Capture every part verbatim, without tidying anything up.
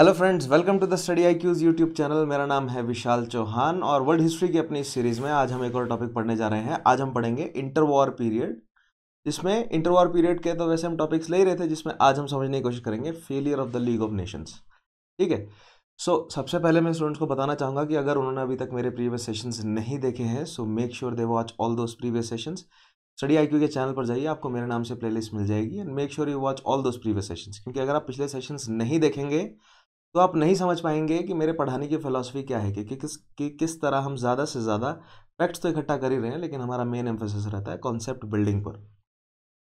Hello friends, welcome to the study I queues YouTube channel. मेरा नाम है विशाल चौहान और वर्ल्ड हिस्ट्री की अपनी इस सीरीज़ में आज हम एक और टॉपिक पढ़ने जा रहे हैं। आज हम पढ़ेंगे इंटरवॉर पीरियड, जिसमें इंटरवॉर पीरियड के तो वैसे हम टॉपिक्स ले ही रहे थे, जिसमें आज हम समझने की कोशिश करेंगे failure of the league of Nations. ठीक है, सो सबसे पहले मैं स्टूडेंट्स को बताना चाहूँगा कि अगर उन्होंने अभी तक मेरे प्रीवियस सेशंस नहीं देखे हैं so make sure they watch all those previous sessions. Study IQ के चैनल पर जाइए, आपको मेरे नाम से प्लेलिस्ट मिल जाएगी and make sure you watch all those previous sessions, क्योंकि अगर आप पिछले सेशंस नहीं देखेंगे तो आप नहीं समझ पाएंगे कि मेरे पढ़ाने की फ़िलासफ़ी क्या है, कि, कि किस कि, किस तरह हम ज़्यादा से ज़्यादा फैक्ट्स तो इकट्ठा कर ही रहे हैं, लेकिन हमारा मेन एम्फोसिस रहता है कॉन्सेप्ट बिल्डिंग पर।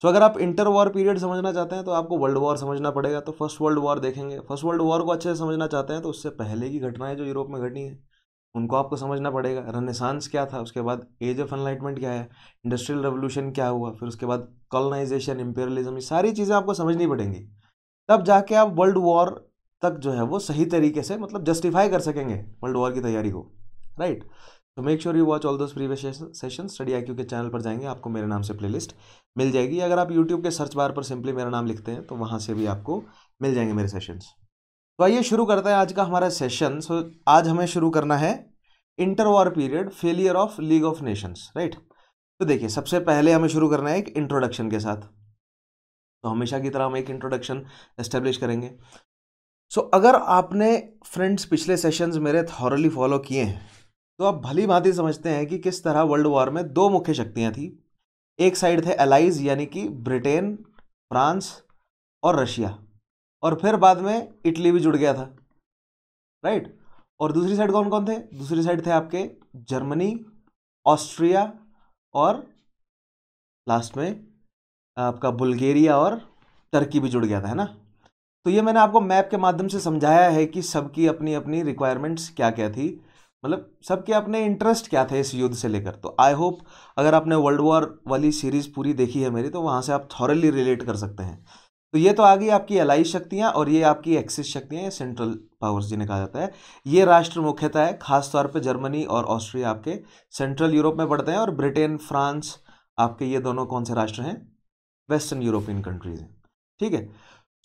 तो अगर आप इंटर वॉर पीरियड समझना चाहते हैं तो आपको वर्ल्ड वॉर समझना पड़ेगा, तो फर्स्ट वर्ल्ड वॉर देखेंगे। फर्स्ट वर्ल्ड वॉर को अच्छे से समझना चाहते हैं तो उससे पहले की घटनाएं जो यूरोप में घटनी है उनको आपको समझना पड़ेगा। रेनेसांस क्या था, उसके बाद एज ऑफ एनलाइटमेंट क्या है, इंडस्ट्रियल रेवोल्यूशन क्या हुआ, फिर उसके बाद कॉलोनाइजेशन, इम्पेरियलिज्म, ये सारी चीज़ें आपको समझनी पड़ेंगी, तब जाके आप वर्ल्ड वॉर तक जो है वो सही तरीके से मतलब जस्टिफाई कर सकेंगे वर्ल्ड वॉर की तैयारी को, राइट। तो make sure you watch all those previous session. Study I Q के चैनल पर जाएंगे, आपको मेरे नाम से प्लेलिस्ट मिल जाएगी। अगर आप यूट्यूब के सर्च बार पर सिंपली मेरा नाम लिखते हैं तो वहाँ से भी आपको मिल जाएंगे मेरे सेशंस। तो आइए शुरू करते हैं आज का हमारा सेशन। सो so, आज हमें शुरू करना है interwar period failure of league of Nations, right. तो देखिए, सबसे पहले हमें शुरू करना है एक इंट्रोडक्शन के साथ, तो हमेशा की तरह हम एक इंट्रोडक्शन एस्टेब्लिश करेंगे। सो so, अगर आपने फ्रेंड्स पिछले सेशंस मेरे थॉरली फॉलो किए हैं तो आप भली भांति समझते हैं कि किस तरह वर्ल्ड वॉर में दो मुख्य शक्तियां थी। एक साइड थे एलाइज यानी कि ब्रिटेन, फ्रांस और रशिया, और फिर बाद में इटली भी जुड़ गया था, राइट। और दूसरी साइड कौन कौन थे? दूसरी साइड थे आपके जर्मनी, ऑस्ट्रिया और लास्ट में आपका बुल्गेरिया और टर्की भी जुड़ गया था, है ना। तो ये मैंने आपको मैप के माध्यम से समझाया है कि सबकी अपनी अपनी रिक्वायरमेंट्स क्या क्या थी, मतलब सबके अपने इंटरेस्ट क्या थे इस युद्ध से लेकर। तो आई होप अगर आपने वर्ल्ड वॉर वाली सीरीज़ पूरी देखी है मेरी तो वहाँ से आप थॉरली रिलेट कर सकते हैं। तो ये तो आ गई आपकी एलाई शक्तियाँ और ये आपकी एक्सिस शक्तियाँ या सेंट्रल पावर्स जिन्हें कहा जाता है। ये राष्ट्र मुख्यतः खासतौर पर जर्मनी और ऑस्ट्रिया आपके सेंट्रल यूरोप में पड़ते हैं, और ब्रिटेन, फ्रांस आपके ये दोनों कौन से राष्ट्र हैं? वेस्टर्न यूरोपियन कंट्रीज़ हैं, ठीक है।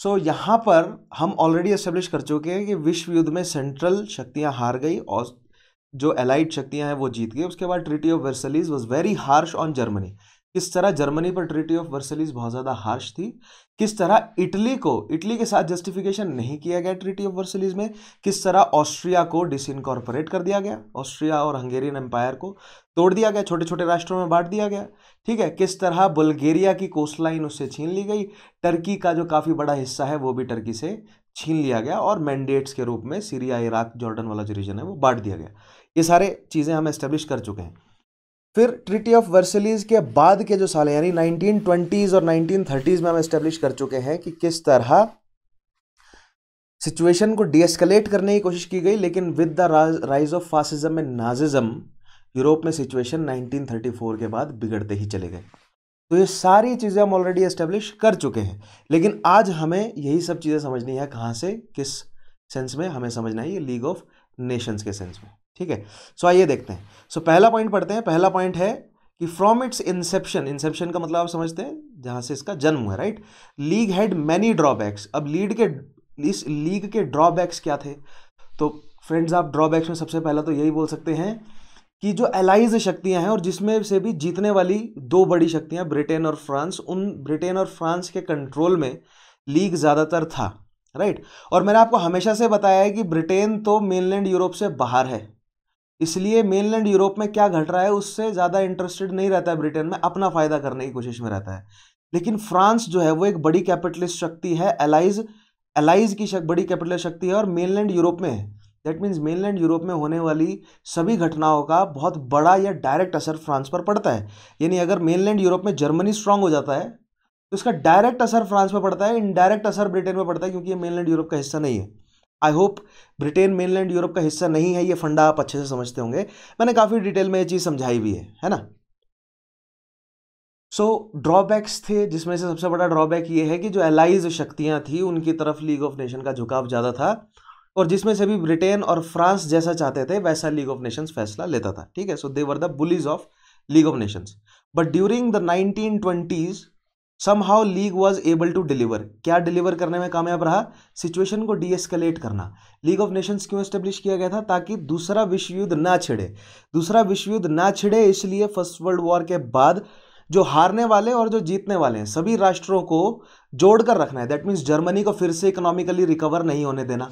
सो so, यहाँ पर हम ऑलरेडी एस्टेब्लिश कर चुके हैं कि विश्व युद्ध में सेंट्रल शक्तियाँ हार गई और जो एलाइड शक्तियाँ हैं वो जीत गई। उसके बाद treaty of Versailles was very harsh on Germany, किस तरह जर्मनी पर ट्रीटी ऑफ वर्सेलिस बहुत ज़्यादा हार्श थी, किस तरह इटली को इटली के साथ जस्टिफिकेशन नहीं किया गया ट्रीटी ऑफ वर्सेलिस में, किस तरह ऑस्ट्रिया को डिसइनकॉर्पोरेट कर दिया गया, ऑस्ट्रिया और हंगेरियन एम्पायर को तोड़ दिया गया, छोटे छोटे राष्ट्रों में बांट दिया गया, ठीक है। किस तरह बुल्गेरिया की कोस्ट लाइन उससे छीन ली गई, टर्की का जो काफ़ी बड़ा हिस्सा है वो भी टर्की से छीन लिया गया, और मैंडेट्स के रूप में सीरिया, इराक, जॉर्डन वाला जो रीजन है वो बांट दिया गया। ये सारे चीज़ें हम एस्टेब्लिश कर चुके हैं। फिर ट्रीटी ऑफ वर्सेलिस के बाद के जो साल हैं यानी नाइनटीन ट्वेंटीज़ और नाइनटीन थर्टीज़ में हम एस्टेब्लिश कर चुके हैं कि किस तरह सिचुएशन को डीएस्केलेट करने की कोशिश की गई, लेकिन with the rise of fascism and Nazism Europe में सिचुएशन नाइनटीन थर्टी फोर के बाद बिगड़ते ही चले गए। तो ये सारी चीज़ें हम ऑलरेडी एस्टेब्लिश कर चुके हैं, लेकिन आज हमें यही सब चीज़ें समझनी है। कहाँ से, किस सेंस में हमें समझना है? ये लीग ऑफ नेशंस के सेंस में, ठीक है। सो आइए देखते हैं। सो पहला पॉइंट पढ़ते हैं। पहला पॉइंट है कि फ्रॉम इट्स इंसेप्शन, इंसेप्शन का मतलब आप समझते हैं जहाँ से इसका जन्म हुआ, right. League had many drawbacks. अब लीग के इस लीग के ड्रॉबैक्स क्या थे? तो फ्रेंड्स, आप ड्रॉबैक्स में सबसे पहला तो यही बोल सकते हैं कि जो एलाइज शक्तियां हैं और जिसमें से भी जीतने वाली दो बड़ी शक्तियां ब्रिटेन और फ्रांस, उन ब्रिटेन और फ्रांस के कंट्रोल में लीग ज़्यादातर था, राइट। और मैंने आपको हमेशा से बताया है कि ब्रिटेन तो मेनलैंड यूरोप से बाहर है, इसलिए मेनलैंड यूरोप में क्या घट रहा है उससे ज़्यादा इंटरेस्टेड नहीं रहता है ब्रिटेन में, अपना फ़ायदा करने की कोशिश में रहता है। लेकिन फ्रांस जो है वो एक बड़ी कैपिटलिस्ट शक्ति है, एलाइज एलाइज की शक, बड़ी कैपिटलिस्ट शक्ति है और मेनलैंड यूरोप में है। दैट मीन्स मेनलैंड यूरोप में होने वाली सभी घटनाओं का बहुत बड़ा या डायरेक्ट असर फ्रांस पर पड़ता है। यानी अगर मेनलैंड यूरोप में जर्मनी स्ट्रांग हो जाता है तो इसका डायरेक्ट असर फ्रांस पर पड़ता है, इनडायरेक्ट असर ब्रिटेन पर पड़ता है, क्योंकि ये मेनलैंड यूरोप का हिस्सा नहीं है। I hope Britain mainland Europe का हिस्सा नहीं है, ये फंडा आप अच्छे से समझते होंगे, मैंने काफ़ी डिटेल में ये चीज़ समझाई भी है, है ना। सो so, ड्रॉबैक्स थे, जिसमें से सबसे बड़ा ड्रॉबैक ये है कि जो एलाइज शक्तियाँ थी उनकी तरफ लीग ऑफ नेशन का झुकाव ज़्यादा था, और जिसमें से भी ब्रिटेन और फ्रांस जैसा चाहते थे वैसा लीग ऑफ नेशंस फैसला लेता था, ठीक है। So they were the bullies of league of Nations. But during the nineteen twenties somehow League was able to deliver, क्या डिलीवर करने में कामयाब रहा, सिचुएशन को डीएस्केलेट करना। लीग ऑफ नेशंस क्यों एस्टेब्लिश किया गया था, ताकि दूसरा विश्व युद्ध ना छिड़े, दूसरा विश्व युद्ध ना छिड़े इसलिए फर्स्ट वर्ल्ड वॉर के बाद जो हारने वाले और जो जीतने वाले हैं सभी राष्ट्रों को जोड़कर रखना है। दैट मीन्स जर्मनी को फिर से इकोनॉमिकली रिकवर नहीं होने देना,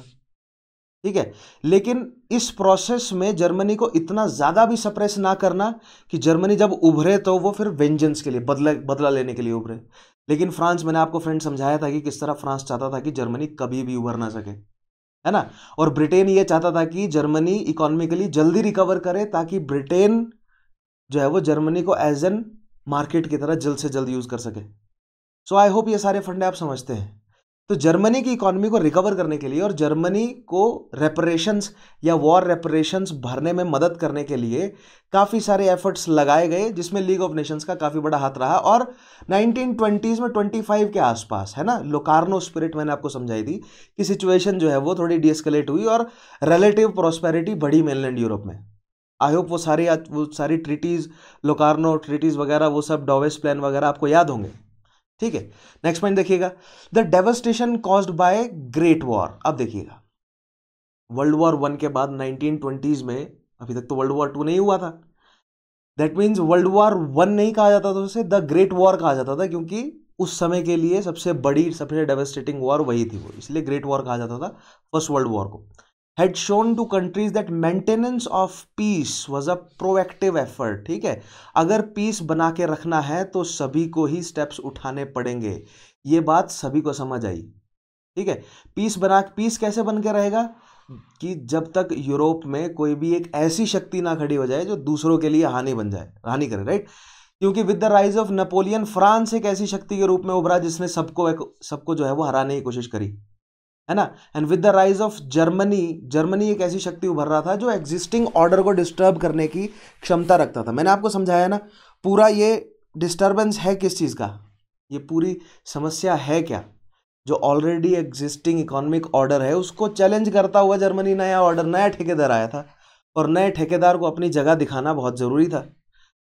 ठीक है। लेकिन इस प्रोसेस में जर्मनी को इतना ज़्यादा भी सप्रेस ना करना कि जर्मनी जब उभरे तो वो फिर वेंजेंस के लिए, बदला बदला लेने के लिए उभरे। लेकिन फ्रांस, मैंने आपको फ्रेंड समझाया था कि किस तरह फ्रांस चाहता था कि जर्मनी कभी भी उभर ना सके, है ना। और ब्रिटेन ये चाहता था कि जर्मनी इकोनॉमिकली जल्दी रिकवर करे ताकि ब्रिटेन जो है वो जर्मनी को एज एन मार्केट की तरह जल्द से जल्द यूज़ कर सके। सो आई होप ये सारे फंडे आप समझते हैं। तो जर्मनी की इकोनॉमी को रिकवर करने के लिए और जर्मनी को रेपरेशंस या वॉर रेपरेशंस भरने में मदद करने के लिए काफ़ी सारे एफर्ट्स लगाए गए, जिसमें लीग ऑफ नेशंस का काफ़ी बड़ा हाथ रहा। और नाइनटीन ट्वेंटीज़ में पच्चीस के आसपास, है ना, लोकार्नो स्पिरिट मैंने आपको समझाई थी कि सिचुएशन जो है वो थोड़ी डीएस्केलेट हुई और रिलेटिव प्रॉस्पेरिटी बढ़ी मेनलैंड यूरोप में। आई होप वो सारी वो सारी ट्रीटीज़, लोकार्नो ट्रीटीज़ वगैरह, वो सब डॉवेस प्लान वगैरह आपको याद होंगे, ठीक है। नेक्स्ट पॉइंट देखिएगा, the devastation caused by Great War. अब देखिएगा, वर्ल्ड वॉर वन के बाद नाइनटीन ट्वेंटीज़ में, अभी तक तो वर्ल्ड वॉर टू नहीं हुआ था, that means world war one नहीं कहा जाता था उसे, द ग्रेट वॉर कहा जाता था, क्योंकि उस समय के लिए सबसे बड़ी, सबसे डेवस्टेटिंग वॉर वही थी, वो इसलिए ग्रेट वॉर कहा जाता था फर्स्ट वर्ल्ड वॉर को। Had shown to countries that maintenance of peace was a proactive effort, ठीक है। अगर पीस बना के रखना है तो सभी को ही स्टेप्स उठाने पड़ेंगे, ये बात सभी को समझ आई, ठीक है। पीस बना पीस कैसे बन के रहेगा कि जब तक यूरोप में कोई भी एक ऐसी शक्ति ना खड़ी हो जाए जो दूसरों के लिए हानि बन जाए, हानि करे, राइट। क्योंकि with the rise of Napoleon France एक ऐसी शक्ति के रूप में उभरा जिसने सबको सबको जो है वो हराने की कोशिश करी, है ना। And with the rise of Germany, Germany एक ऐसी शक्ति उभर रहा था जो एग्जिस्टिंग ऑर्डर को डिस्टर्ब करने की क्षमता रखता था। मैंने आपको समझाया ना, पूरा ये डिस्टर्बेंस है किस चीज़ का, ये पूरी समस्या है क्या, जो ऑलरेडी एग्जिस्टिंग इकोनॉमिक ऑर्डर है उसको चैलेंज करता हुआ जर्मनी नया ऑर्डर, नया ठेकेदार आया था और नए ठेकेदार को अपनी जगह दिखाना बहुत ज़रूरी था,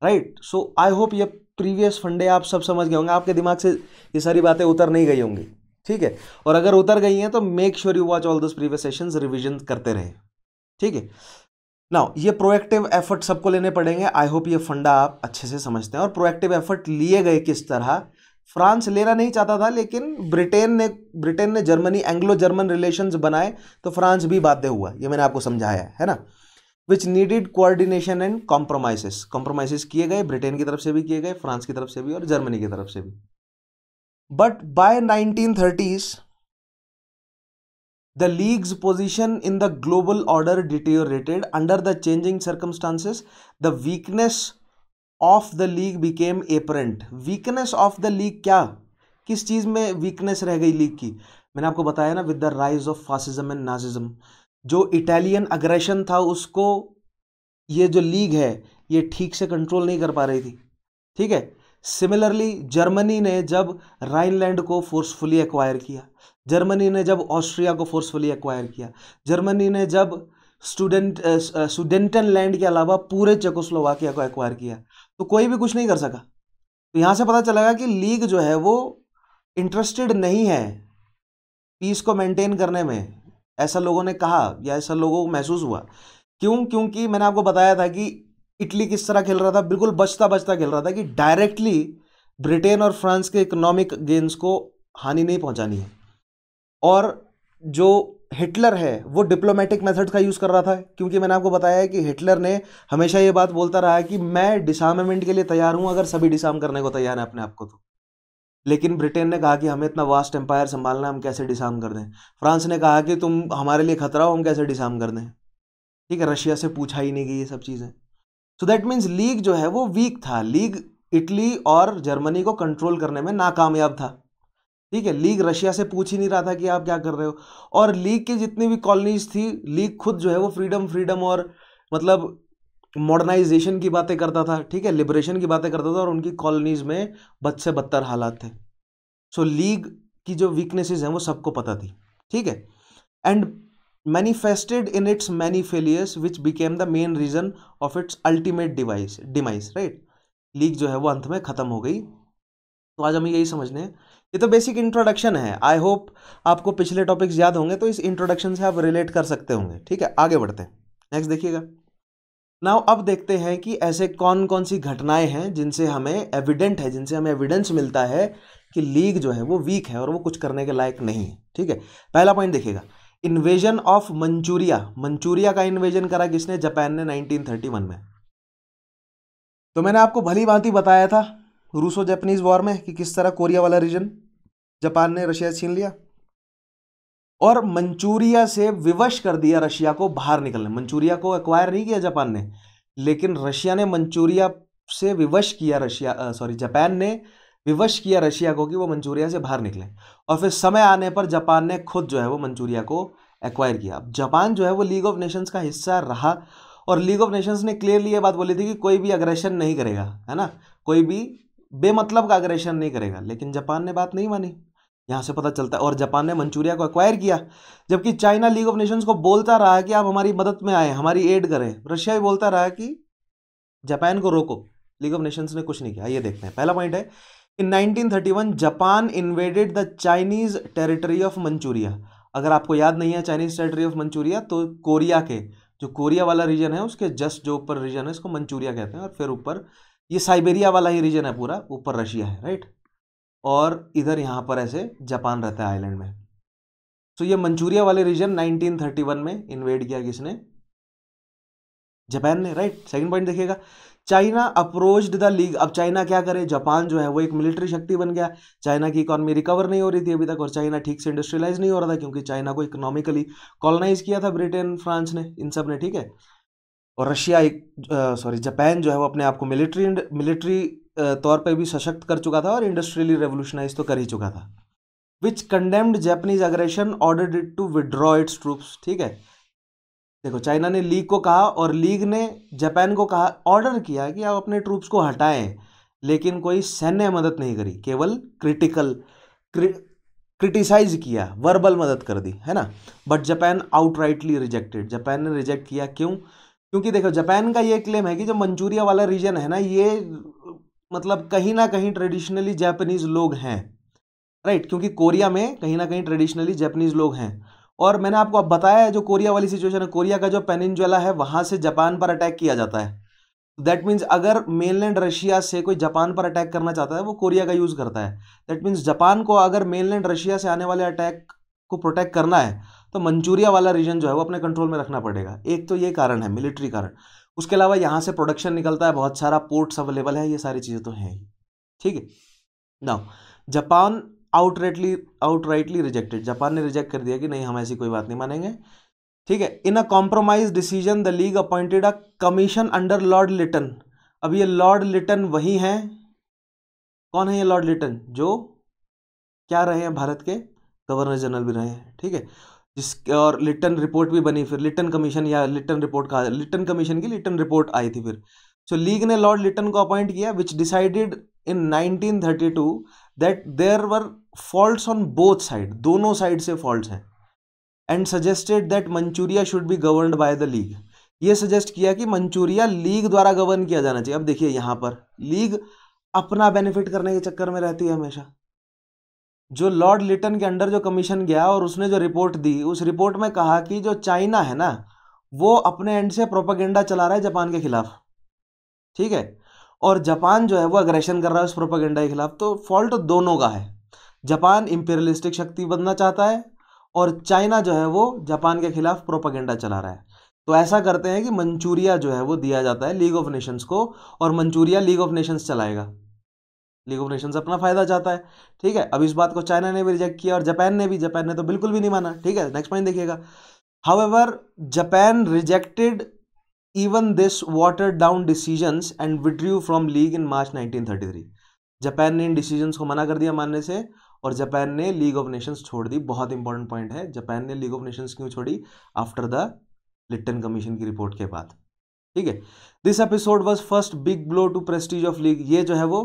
राइट। सो आई होप ये प्रीवियस फंडे आप सब समझ गए होंगे, आपके दिमाग से ये सारी बातें उतर नहीं गई होंगी, ठीक है। और अगर उतर गई हैं तो make sure you watch all this previous sessions, revision करते रहे, ठीक है। नाउ ये प्रोएक्टिव एफर्ट सबको लेने पड़ेंगे, आई होप ये फंडा आप अच्छे से समझते हैं। और प्रोएक्टिव एफर्ट लिए गए किस तरह, फ्रांस लेना नहीं चाहता था लेकिन ब्रिटेन ने ब्रिटेन ने जर्मनी, एंग्लो जर्मन रिलेशंस बनाए तो फ्रांस भी बाध्य हुआ, ये मैंने आपको समझाया है ना। Which needed coordination and compromises, compromises किए गए, ब्रिटेन की तरफ से भी किए गए, फ्रांस की तरफ से भी और जर्मनी की तरफ से भी। But by nineteen thirties, the League's position in the global order deteriorated under the changing circumstances. The weakness of the League became apparent. Weakness of the League क्या? किस चीज़ में weakness रह गई League की? मैंने आपको बताया ना, with the rise of fascism and Nazism, जो Italian aggression था उसको ये जो League है ये ठीक से control नहीं कर पा रही थी, ठीक है। सिमिलरली जर्मनी ने जब राइनलैंड को फोर्सफुली एक्वायर किया, जर्मनी ने जब ऑस्ट्रिया को फोर्सफुली एक्वायर किया, जर्मनी ने जब स्टूडेंट स्टूडेंटन लैंड के अलावा पूरे चेकोस्लोवाकिया को एक्वायर किया, तो कोई भी कुछ नहीं कर सका। तो यहाँ से पता चलेगा कि लीग जो है वो इंटरेस्टेड नहीं है पीस को मेंटेन करने में, ऐसा लोगों ने कहा या ऐसा लोगों को महसूस हुआ। क्यों? क्योंकि मैंने आपको बताया था कि इटली किस तरह खेल रहा था, बिल्कुल बचता बचता खेल रहा था कि डायरेक्टली ब्रिटेन और फ्रांस के इकोनॉमिक गेंस को हानि नहीं पहुंचानी है। और जो हिटलर है वो डिप्लोमेटिक मेथड का यूज़ कर रहा था, क्योंकि मैंने आपको बताया है कि हिटलर ने हमेशा ये बात बोलता रहा है कि मैं डिसआर्ममेंट के लिए तैयार हूँ अगर सभी डिसआर्म करने को तैयार है अपने आप को तो। लेकिन ब्रिटेन ने कहा कि हमें इतना वास्ट एम्पायर संभालना है, हम कैसे डिसआर्म कर दें। फ्रांस ने कहा कि तुम हमारे लिए खतरा हो, हम कैसे डिसआर्म कर दें, ठीक है। रशिया से पूछा ही नहीं गई ये सब चीज़ें। सो दैट मीन्स लीग जो है वो वीक था, लीग इटली और जर्मनी को कंट्रोल करने में नाकामयाब था, ठीक है। लीग रशिया से पूछ ही नहीं रहा था कि आप क्या कर रहे हो, और लीग की जितनी भी कॉलोनीज थी, लीग खुद जो है वो फ्रीडम फ्रीडम और मतलब मॉडर्नाइजेशन की बातें करता था, ठीक है, लिबरेशन की बातें करता था, और उनकी कॉलोनीज में बद से बदतर हालात थे। सो लीग की जो वीकनेसेस हैं वो सबको पता थी, ठीक है। And manifested in its many failures which became the main reason of its ultimate demise demise right। League जो है वो अंत में ख़त्म हो गई। तो आज हमें यही समझने हैं। ये तो बेसिक इंट्रोडक्शन है। आई होप आपको पिछले टॉपिक्स याद होंगे, तो इस इंट्रोडक्शन से आप रिलेट कर सकते होंगे। ठीक है, आगे बढ़ते हैं। नेक्स्ट देखिएगा। नाउ अब देखते हैं कि ऐसे कौन कौन सी घटनाएं हैं जिनसे हमें एविडेंट है, जिनसे हमें एविडेंस मिलता है कि लीग जो है वो वीक है और वो कुछ करने के लायक नहीं है। ठीक है, पहला पॉइंट देखिएगा, इन्वेजन ऑफ मंचूरिया। मंचूरिया का इन्वेजन करा किसने? जापान ने नाइनटीन थर्टी वन में। तो मैंने आपको भली भांति बताया था रूसो जापानीज वॉर में कि किस तरह कोरिया वाला रीजन जापान ने रशिया छीन लिया और मंचूरिया से विवश कर दिया रशिया को बाहर निकलने। मंचूरिया को एक्वायर नहीं किया जापान ने, लेकिन रशिया ने मंचूरिया से विवश किया रशिया सॉरी जापान ने विवश किया रशिया को कि वो मंचूरिया से बाहर निकले। और फिर समय आने पर जापान ने खुद जो है वो मंचूरिया को एक्वायर किया। अब जापान जो है वो लीग ऑफ नेशंस का हिस्सा रहा और लीग ऑफ नेशंस ने क्लियरली ये बात बोली थी कि कोई भी अग्रेशन नहीं करेगा, है ना, कोई भी बेमतलब का अग्रेशन नहीं करेगा, लेकिन जापान ने बात नहीं मानी। यहाँ से पता चलता है। और जापान ने मंचूरिया को एक्वायर किया, जबकि चाइना लीग ऑफ नेशंस को बोलता रहा कि आप हमारी मदद में आए, हमारी एड करें। रशिया भी बोलता रहा कि जापान को रोको, लीग ऑफ नेशंस ने कुछ नहीं किया। ये देखते हैं, पहला पॉइंट है, in nineteen thirty one Japan invaded the Chinese territory of Manchuria. अगर आपको याद नहीं है चाइनीज टेरिटरी ऑफ मंचूरिया, तो कोरिया के जो कोरिया वाला रीजन है उसके जस्ट जो ऊपर रीजन है उसको मंचूरिया कहते हैं, और फिर ऊपर ये साइबेरिया वाला ही रीजन है पूरा, ऊपर रशिया है, राइट, और इधर यहाँ पर ऐसे जापान रहता है आइलैंड में। सो so, ये मंचूरिया वाले रीजन नाइनटीन थर्टी वन में इन्वेड किया किसने? जापान ने, राइट। सेकंड पॉइंट देखिएगा, चाइना अप्रोच्ड द लीग। अब चाइना क्या करे, जापान जो है वो एक मिलिट्री शक्ति बन गया, चाइना की इकोनॉमी रिकवर नहीं हो रही थी अभी तक और चाइना ठीक से इंडस्ट्रियलाइज नहीं हो रहा था क्योंकि चाइना को इकोनॉमिकली कॉलोनाइज किया था ब्रिटेन, फ्रांस ने, इन सब ने। ठीक है, और रशिया सॉरी जापान जो है वो अपने आप को मिलिट्री मिलिट्री तौर पे भी सशक्त कर चुका था और इंडस्ट्रियली रेवोल्यूशनाइज तो कर ही चुका था। Which condemned Japanese aggression ordered it to withdraw its troops. ठीक है, देखो चाइना ने लीग को कहा और लीग ने जापान को कहा, ऑर्डर किया कि आप अपने ट्रूप्स को हटाएं, लेकिन कोई सैन्य मदद नहीं करी, केवल क्रिटिकल क्रि, क्रिटिसाइज किया, वर्बल मदद कर दी, है ना। But Japan outrightly rejected. Japan ने रिजेक्ट किया, क्यों? क्योंकि देखो जापान का ये क्लेम है कि जो मंचूरिया वाला रीजन है ना, ये मतलब कहीं ना कहीं ट्रेडिशनली जापानीज लोग हैं, राइट, क्योंकि कोरिया में कहीं ना कहीं ट्रेडिशनली जापानीज लोग हैं। और मैंने आपको अब बताया है जो कोरिया वाली सिचुएशन है, कोरिया का जो पेनिनजुला है वहाँ से जापान पर अटैक किया जाता है। दैट मीन्स अगर मेनलैंड रशिया से कोई जापान पर अटैक करना चाहता है वो कोरिया का यूज़ करता है। दैट मीन्स जापान को अगर मेनलैंड रशिया से आने वाले अटैक को प्रोटेक्ट करना है तो मंचूरिया वाला रीजन जो है वो अपने कंट्रोल में रखना पड़ेगा। एक तो ये कारण है, मिलिट्री कारण। उसके अलावा यहाँ से प्रोडक्शन निकलता है, बहुत सारा पोर्ट्स अवेलेबल है, ये सारी चीज़ें तो हैं ही। ठीक है, now Japan outrightly outrightly rejected. Japan ने रिजेक्ट कर दिया कि नहीं, हम ऐसी कोई बात नहीं मानेंगे। ठीक है, in a compromise decision the league appointed a commission under Lord Lytton. अब ये लॉर्ड लिटन वही हैं, कौन है ये लॉर्ड लिटन? जो क्या रहे हैं, भारत के गवर्नर जनरल भी रहे हैं। ठीक है, जिसके और लिटन रिपोर्ट भी बनी, फिर लिटन कमीशन या लिटन रिपोर्ट कहा, लिटन कमीशन की लिटन रिपोर्ट आई थी फिर। सो so, लीग ने लॉर्ड लिटन को अपॉइंट किया, which decided in nineteen thirty two that there were faults on both side, दोनों साइड से फॉल्ट्स हैं, and suggested that Manchuria should be governed by the league. ये suggest किया कि Manchuria league द्वारा govern किया जाना चाहिए। अब देखिए यहाँ पर लीग अपना बेनिफिट करने के चक्कर में रहती है हमेशा। जो लॉर्ड लिटन के अंडर जो कमीशन गया और उसने जो रिपोर्ट दी, उस रिपोर्ट में कहा कि जो चाइना है ना वो अपने एंड से प्रोपागेंडा चला रहा है जापान के खिलाफ। ठीक है, और जापान जो है वो अग्रेशन कर रहा है उस प्रोपागेंडा के खिलाफ। तो फॉल्ट दोनों का है, जापान इंपीरियलिस्टिक शक्ति बनना चाहता है और चाइना जो है वो जापान के खिलाफ प्रोपागेंडा चला रहा है। तो ऐसा करते हैं कि मंचूरिया जो है वो दिया जाता है लीग ऑफ नेशंस को और मंचूरिया लीग ऑफ नेशंस चलाएगा। लीग ऑफ नेशंस अपना फायदा चाहता है। ठीक है, अब इस बात को चाइना ने भी रिजेक्ट किया और जापान ने भी, जापान ने तो बिल्कुल भी नहीं माना। ठीक है, नेक्स्ट पॉइंट देखिएगा, however Japan rejected even this water down decisions and withdrew from league in March nineteen thirty three. Japan ने इन डिसीजंस को मना कर दिया मानने से और जापान ने लीग ऑफ नेशंस छोड़ दी। बहुत इंपॉर्टेंट पॉइंट है, जापान ने लीग ऑफ नेशंस क्यों छोड़ी? आफ्टर द लिटन कमीशन की रिपोर्ट के बाद। ठीक है, this episode was first big blow to prestige of league. ये जो है वो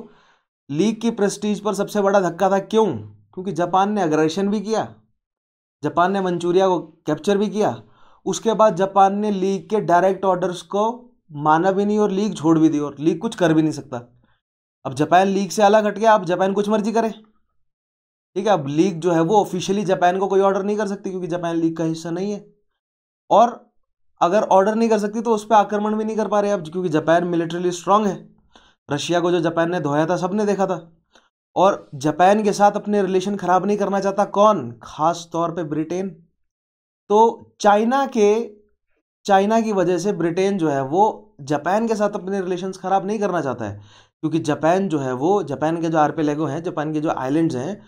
लीग की प्रेस्टीज पर सबसे बड़ा धक्का था। क्यों? क्योंकि जापान ने अग्रेशन भी किया, जापान ने मंचूरिया को कैप्चर भी किया, उसके बाद जापान ने लीग के डायरेक्ट ऑर्डर्स को माना भी नहीं और लीग छोड़ भी दी और लीग कुछ कर भी नहीं सकता। अब जापान लीग से अलग हट गया, अब जापान कुछ मर्जी करे, ठीक है। अब लीग जो है वो ऑफिशियली जापान को कोई ऑर्डर नहीं कर सकती क्योंकि जापान लीग का हिस्सा नहीं है, और अगर ऑर्डर नहीं कर सकती तो उस पर आक्रमण भी नहीं कर पा रहे अब, क्योंकि जापान मिलिट्रीली स्ट्रांग है। रशिया को जो जापान ने धोया था सबने देखा था, और जापान के साथ अपने रिलेशन खराब नहीं करना चाहता कौन, खास तौर पे ब्रिटेन। तो चाइना के चाइना की वजह से ब्रिटेन जो है वो जापान के साथ अपने रिलेशंस खराब नहीं करना चाहता है, क्योंकि जापान जो है वो, जापान के जो आर्पेलेगो हैं, जापान के जो आइलैंड्स हैं,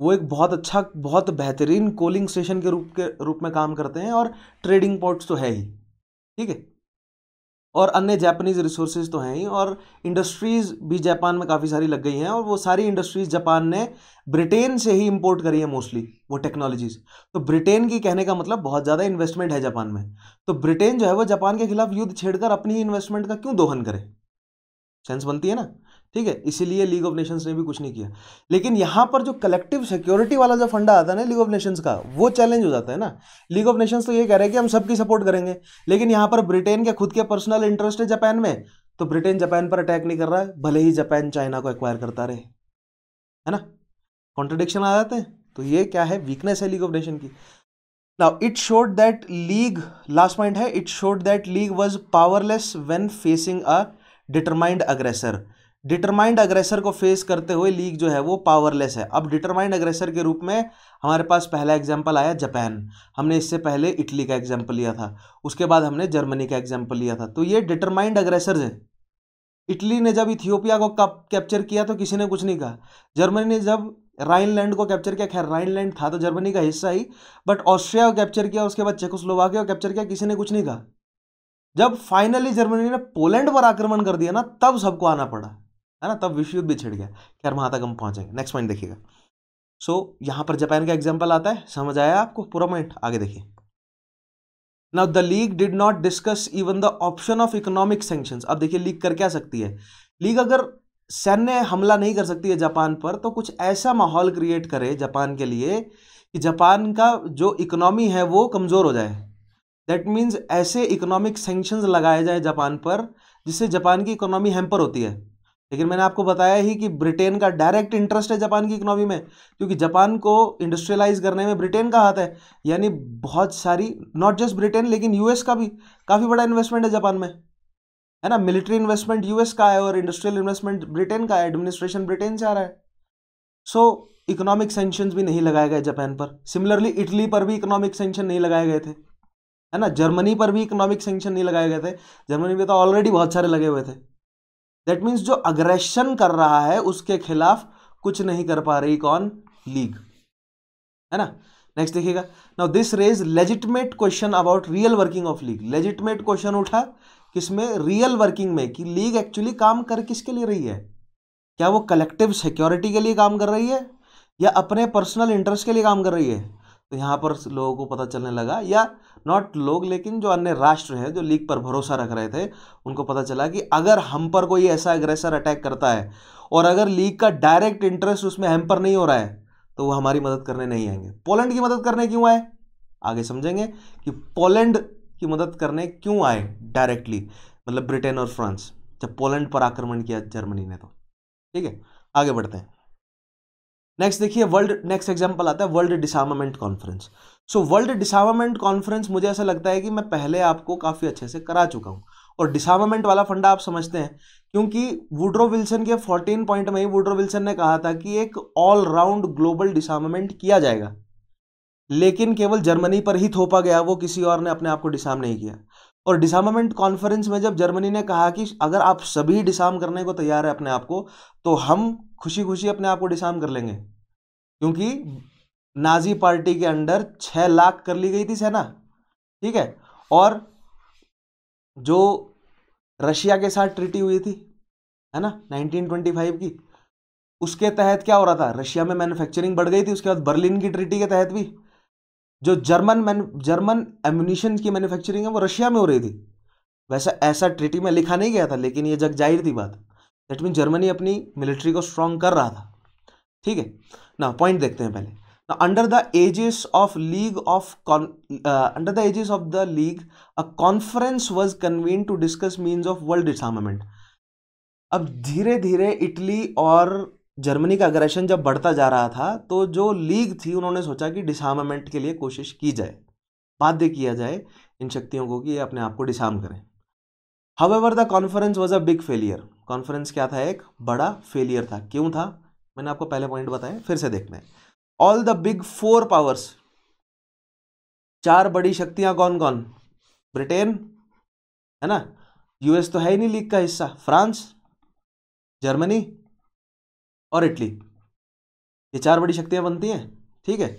वो एक बहुत अच्छा, बहुत बेहतरीन कोलिंग स्टेशन के रूप के रूप में काम करते हैं, और ट्रेडिंग पोर्ट्स तो है ही, ठीक है, और अन्य जापानीज़ रिसोर्सेज तो हैं ही, और इंडस्ट्रीज़ भी जापान में काफ़ी सारी लग गई हैं, और वो सारी इंडस्ट्रीज़ जापान ने ब्रिटेन से ही इंपोर्ट करी है मोस्टली वो टेक्नोलॉजीज़। तो ब्रिटेन की, कहने का मतलब बहुत ज़्यादा इन्वेस्टमेंट है जापान में, तो ब्रिटेन जो है वो जापान के खिलाफ युद्ध छेड़कर अपनी इन्वेस्टमेंट का क्यों दोहन करे, सेंस बनती है ना, ठीक है। इसीलिए लीग ऑफ नेशंस ने भी कुछ नहीं किया। लेकिन यहाँ पर जो कलेक्टिव सिक्योरिटी वाला जो फंडा आता है ना लीग ऑफ नेशंस का, वो चैलेंज हो जाता है ना। लीग ऑफ नेशंस तो ये कह रहे हैं कि हम सबकी सपोर्ट करेंगे, लेकिन यहाँ पर ब्रिटेन के खुद के पर्सनल इंटरेस्ट है जापान में, तो ब्रिटेन जापान पर अटैक नहीं कर रहा है, भले ही जापान चाइना को एक्वायर करता रहे, है ना, कॉन्ट्रडिक्शन आ जाते हैं। तो ये क्या है, वीकनेस है लीग ऑफ नेशन की। Now it showed that league, last point है, it showed that league was powerless when facing a determined aggressor. Determined aggressor को फेस करते हुए लीग जो है वो पावरलेस है। अब डिटरमाइंड अग्रेसर के रूप में हमारे पास पहला एग्जाम्पल आया जापान, हमने इससे पहले इटली का एग्जाम्पल लिया था, उसके बाद हमने जर्मनी का एग्जाम्पल लिया था। तो ये डिटरमाइंड अग्रेसर्स हैं। इटली ने जब इथियोपिया को कैप्चर किया तो किसी ने कुछ नहीं कहा। जर्मनी ने जब राइनलैंड को कैप्चर किया, खैर राइनलैंड था तो जर्मनी का हिस्सा ही, बट ऑस्ट्रिया को कैप्चर किया, उसके बाद चेकोस्लोवाकिया को कैप्चर किया, किसी ने कुछ नहीं कहा। जब फाइनली जर्मनी ने पोलैंड पर आक्रमण कर दिया ना, तब सबको आना पड़ा, है ना, तब विश्व युद्ध भी छिड़ गया। खैर वहाँ तक हम पहुँचेंगे, नेक्स्ट पॉइंट देखिएगा। सो so, यहाँ पर जापान का एग्जाम्पल आता है, समझ आया आपको पूरा पॉइंट, आगे देखिए। Now the league did not discuss even the option of economic sanctions. अब देखिए लीग कर क्या सकती है, लीग अगर सैन्य हमला नहीं कर सकती है जापान पर, तो कुछ ऐसा माहौल क्रिएट करे जापान के लिए कि जापान का जो इकोनॉमी है वो कमज़ोर हो जाए। दैट मीन्स ऐसे इकोनॉमिक सैंक्शंस लगाए जाए जापान पर जिससे जापान की इकोनॉमी हैम्पर होती है। लेकिन मैंने आपको बताया ही कि ब्रिटेन का डायरेक्ट इंटरेस्ट है जापान की इकोनॉमी में, क्योंकि जापान को इंडस्ट्रियलाइज करने में ब्रिटेन का हाथ है, यानी बहुत सारी, नॉट जस्ट ब्रिटेन लेकिन यूएस का भी काफ़ी बड़ा इन्वेस्टमेंट है जापान में, है ना। मिलिट्री इन्वेस्टमेंट यूएस का है और इंडस्ट्रियल इन्वेस्टमेंट ब्रिटेन का है, एडमिनिस्ट्रेशन ब्रिटेन से आ रहा है। सो इकोनॉमिक सेंक्शंस भी नहीं लगाए गए जापान पर। सिमिलरली इटली पर भी इकोनॉमिक सेंक्शन नहीं लगाए गए थे, है ना। जर्मनी पर भी इकोनॉमिक सेंक्शन नहीं लगाए गए थे, जर्मनी में तो ऑलरेडी बहुत सारे लगे हुए थे। दैट मीन्स जो अग्रेशन कर रहा है उसके खिलाफ कुछ नहीं कर पा रही कौन, लीग, है ना। नेक्स्ट देखिएगा। Now this raise legitimate question about real working of league. Legitimate question उठा किसमें, रियल वर्किंग में, कि लीग एक्चुअली काम कर किसके लिए रही है। क्या वो कलेक्टिव सिक्योरिटी के लिए काम कर रही है या अपने पर्सनल इंटरेस्ट के लिए काम कर रही है। तो यहाँ पर लोगों को पता चलने लगा, या नॉट लोग लेकिन जो अन्य राष्ट्र हैं जो लीग पर भरोसा रख रहे थे, उनको पता चला कि अगर हम पर कोई ऐसा अग्रेसर अटैक करता है और अगर लीग का डायरेक्ट इंटरेस्ट उसमें हैम्पर नहीं हो रहा है तो वो हमारी मदद करने नहीं आएंगे। पोलैंड की मदद करने क्यों आए, आगे समझेंगे कि पोलैंड की मदद करने क्यों आए डायरेक्टली, मतलब ब्रिटेन और फ्रांस, जब पोलैंड पर आक्रमण किया जर्मनी ने। तो ठीक है, आगे बढ़ते हैं। नेक्स्ट देखिए, वर्ल्ड, नेक्स्ट एग्जाम्पल आता है world disarmament conference. So world disarmament conference मुझे ऐसा लगता है कि मैं पहले आपको काफ़ी अच्छे से करा चुका हूँ, और डिसआर्मामेंट वाला फंडा आप समझते हैं क्योंकि वुड्रो विल्सन के चौदह पॉइंट में ही वुड्रो विल्सन ने कहा था कि एक ऑल राउंड ग्लोबल डिसआर्मामेंट किया जाएगा, लेकिन केवल जर्मनी पर ही थोपा गया, वो किसी और ने अपने आप को डिसआर्म नहीं किया। और डिसआर्मामेंट कॉन्फ्रेंस में जब जर्मनी ने कहा कि अगर आप सभी डिसआर्म करने को तैयार है अपने आप को, तो हम खुशी खुशी अपने आप को डिसआर्म कर लेंगे, क्योंकि नाजी पार्टी के अंडर छः लाख कर ली गई थी सेना, ठीक है, और जो रशिया के साथ ट्रीटी हुई थी, है ना, नाइनटीन ट्वेंटी फाइव की, उसके तहत क्या हो रहा था, रशिया में मैन्युफैक्चरिंग बढ़ गई थी। उसके बाद बर्लिन की ट्रीटी के तहत भी जो जर्मन मैन जर्मन एम्यूनिशन की मैन्युफैक्चरिंग है वो रशिया में हो रही थी। वैसा ऐसा ट्रीटी में लिखा नहीं गया था, लेकिन ये जग जाहिर थी बात। दैट मीन जर्मनी अपनी मिलिट्री को स्ट्रांग कर रहा था, ठीक है ना। पॉइंट देखते हैं पहले ना। Under the aegis of league of under the aegis of the league a conference was convene to discuss means of world disarmament. अब धीरे धीरे इटली और जर्मनी का अग्रेशन जब बढ़ता जा रहा था तो जो लीग थी उन्होंने सोचा कि डिसआर्मामेंट के लिए कोशिश की जाए, बाध्य किया जाए इन शक्तियों को कि ये अपने आप को डिसआर्म करें। However the conference was a big failure. Conference क्या था? एक बड़ा फेलियर था। क्यों था? मैंने आपको पहले पॉइंट बताया, फिर से देखना है। All the big four powers, चार बड़ी शक्तियां कौन कौन? ब्रिटेन है ना, यूएस तो है ही नहीं लीग का हिस्सा, फ्रांस, जर्मनी और इटली, ये चार बड़ी शक्तियां बनती हैं, ठीक है।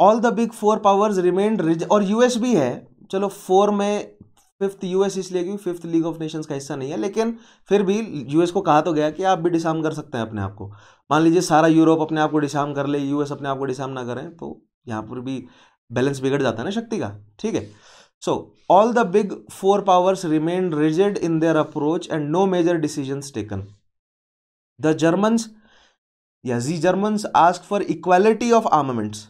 All the big four powers remained rigid, और यूएस भी है, चलो फोर में फिफ्थ यूएस इसलिए क्योंकि फिफ्थ लीग ऑफ नेशंस का हिस्सा नहीं है, लेकिन फिर भी यूएस को कहा तो गया कि आप भी डिसआर्म कर सकते हैं अपने आप को। मान लीजिए सारा यूरोप अपने आप को डिसआर्म कर ले, यूएस अपने आप को डिसआर्म ना करें, तो यहाँ पर भी बैलेंस बिगड़ जाता है ना शक्ति का, ठीक है। So all the big four powers remain rigid in their approach and no major decisions taken. The Germans या जी Germans ask for equality of armaments.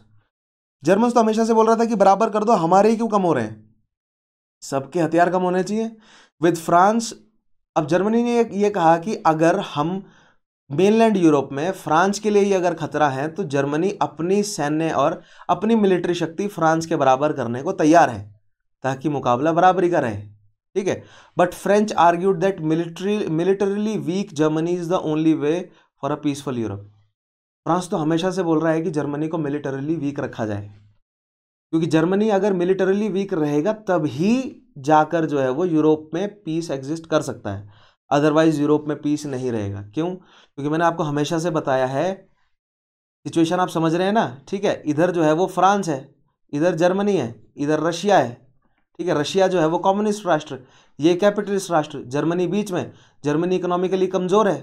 Germans तो हमेशा से बोल रहा था कि बराबर कर दो, हमारे ही क्यों कम हो रहे हैं, सबके हथियार कम होने चाहिए। विद फ्रांस, अब जर्मनी ने ये कहा कि अगर हम मेनलैंड यूरोप में फ्रांस के लिए ही अगर खतरा है तो जर्मनी अपनी सैन्य और अपनी मिलिट्री शक्ति फ्रांस के बराबर करने को तैयार है ताकि मुकाबला बराबरी का रहे, ठीक है। But French argued that military militarily weak Germany is the only way for a peaceful Europe. France तो हमेशा से बोल रहा है कि जर्मनी को मिलिटरीली वीक रखा जाए, क्योंकि जर्मनी अगर मिलिटरीली वीक रहेगा तभी जाकर जो है वो यूरोप में पीस एग्जिस्ट कर सकता है, अदरवाइज यूरोप में पीस नहीं रहेगा। क्यों? क्योंकि मैंने आपको हमेशा से बताया है, सिचुएशन आप समझ रहे हैं ना, ठीक है। इधर जो है वो फ्रांस है, इधर जर्मनी है, इधर रशिया है, ठीक है। रशिया जो है वो कम्युनिस्ट राष्ट्र, ये कैपिटलिस्ट राष्ट्र, जर्मनी बीच में, जर्मनी इकोनॉमिकली कमज़ोर है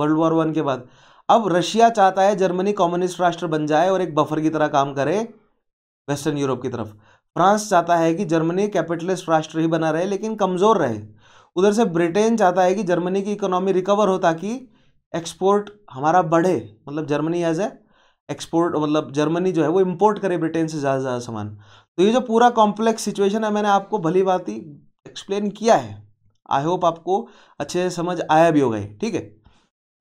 वर्ल्ड वॉर वन के बाद। अब रशिया चाहता है जर्मनी कम्युनिस्ट राष्ट्र बन जाए और एक बफर की तरह काम करे वेस्टर्न यूरोप की तरफ। फ्रांस चाहता है कि जर्मनी कैपिटलिस्ट राष्ट्र ही बना रहे लेकिन कमज़ोर रहे। उधर से ब्रिटेन चाहता है कि जर्मनी की इकोनॉमी रिकवर हो ताकि एक्सपोर्ट हमारा बढ़े, मतलब जर्मनी एज ए एक्सपोर्ट, मतलब जर्मनी जो है वो इम्पोर्ट करे ब्रिटेन से ज़्यादा से ज़्यादा सामान। तो ये जो पूरा कॉम्प्लेक्स सिचुएशन है मैंने आपको भली भांति एक्सप्लेन किया है, आई होप आपको अच्छे से समझ आया भी होगा, ठीक है।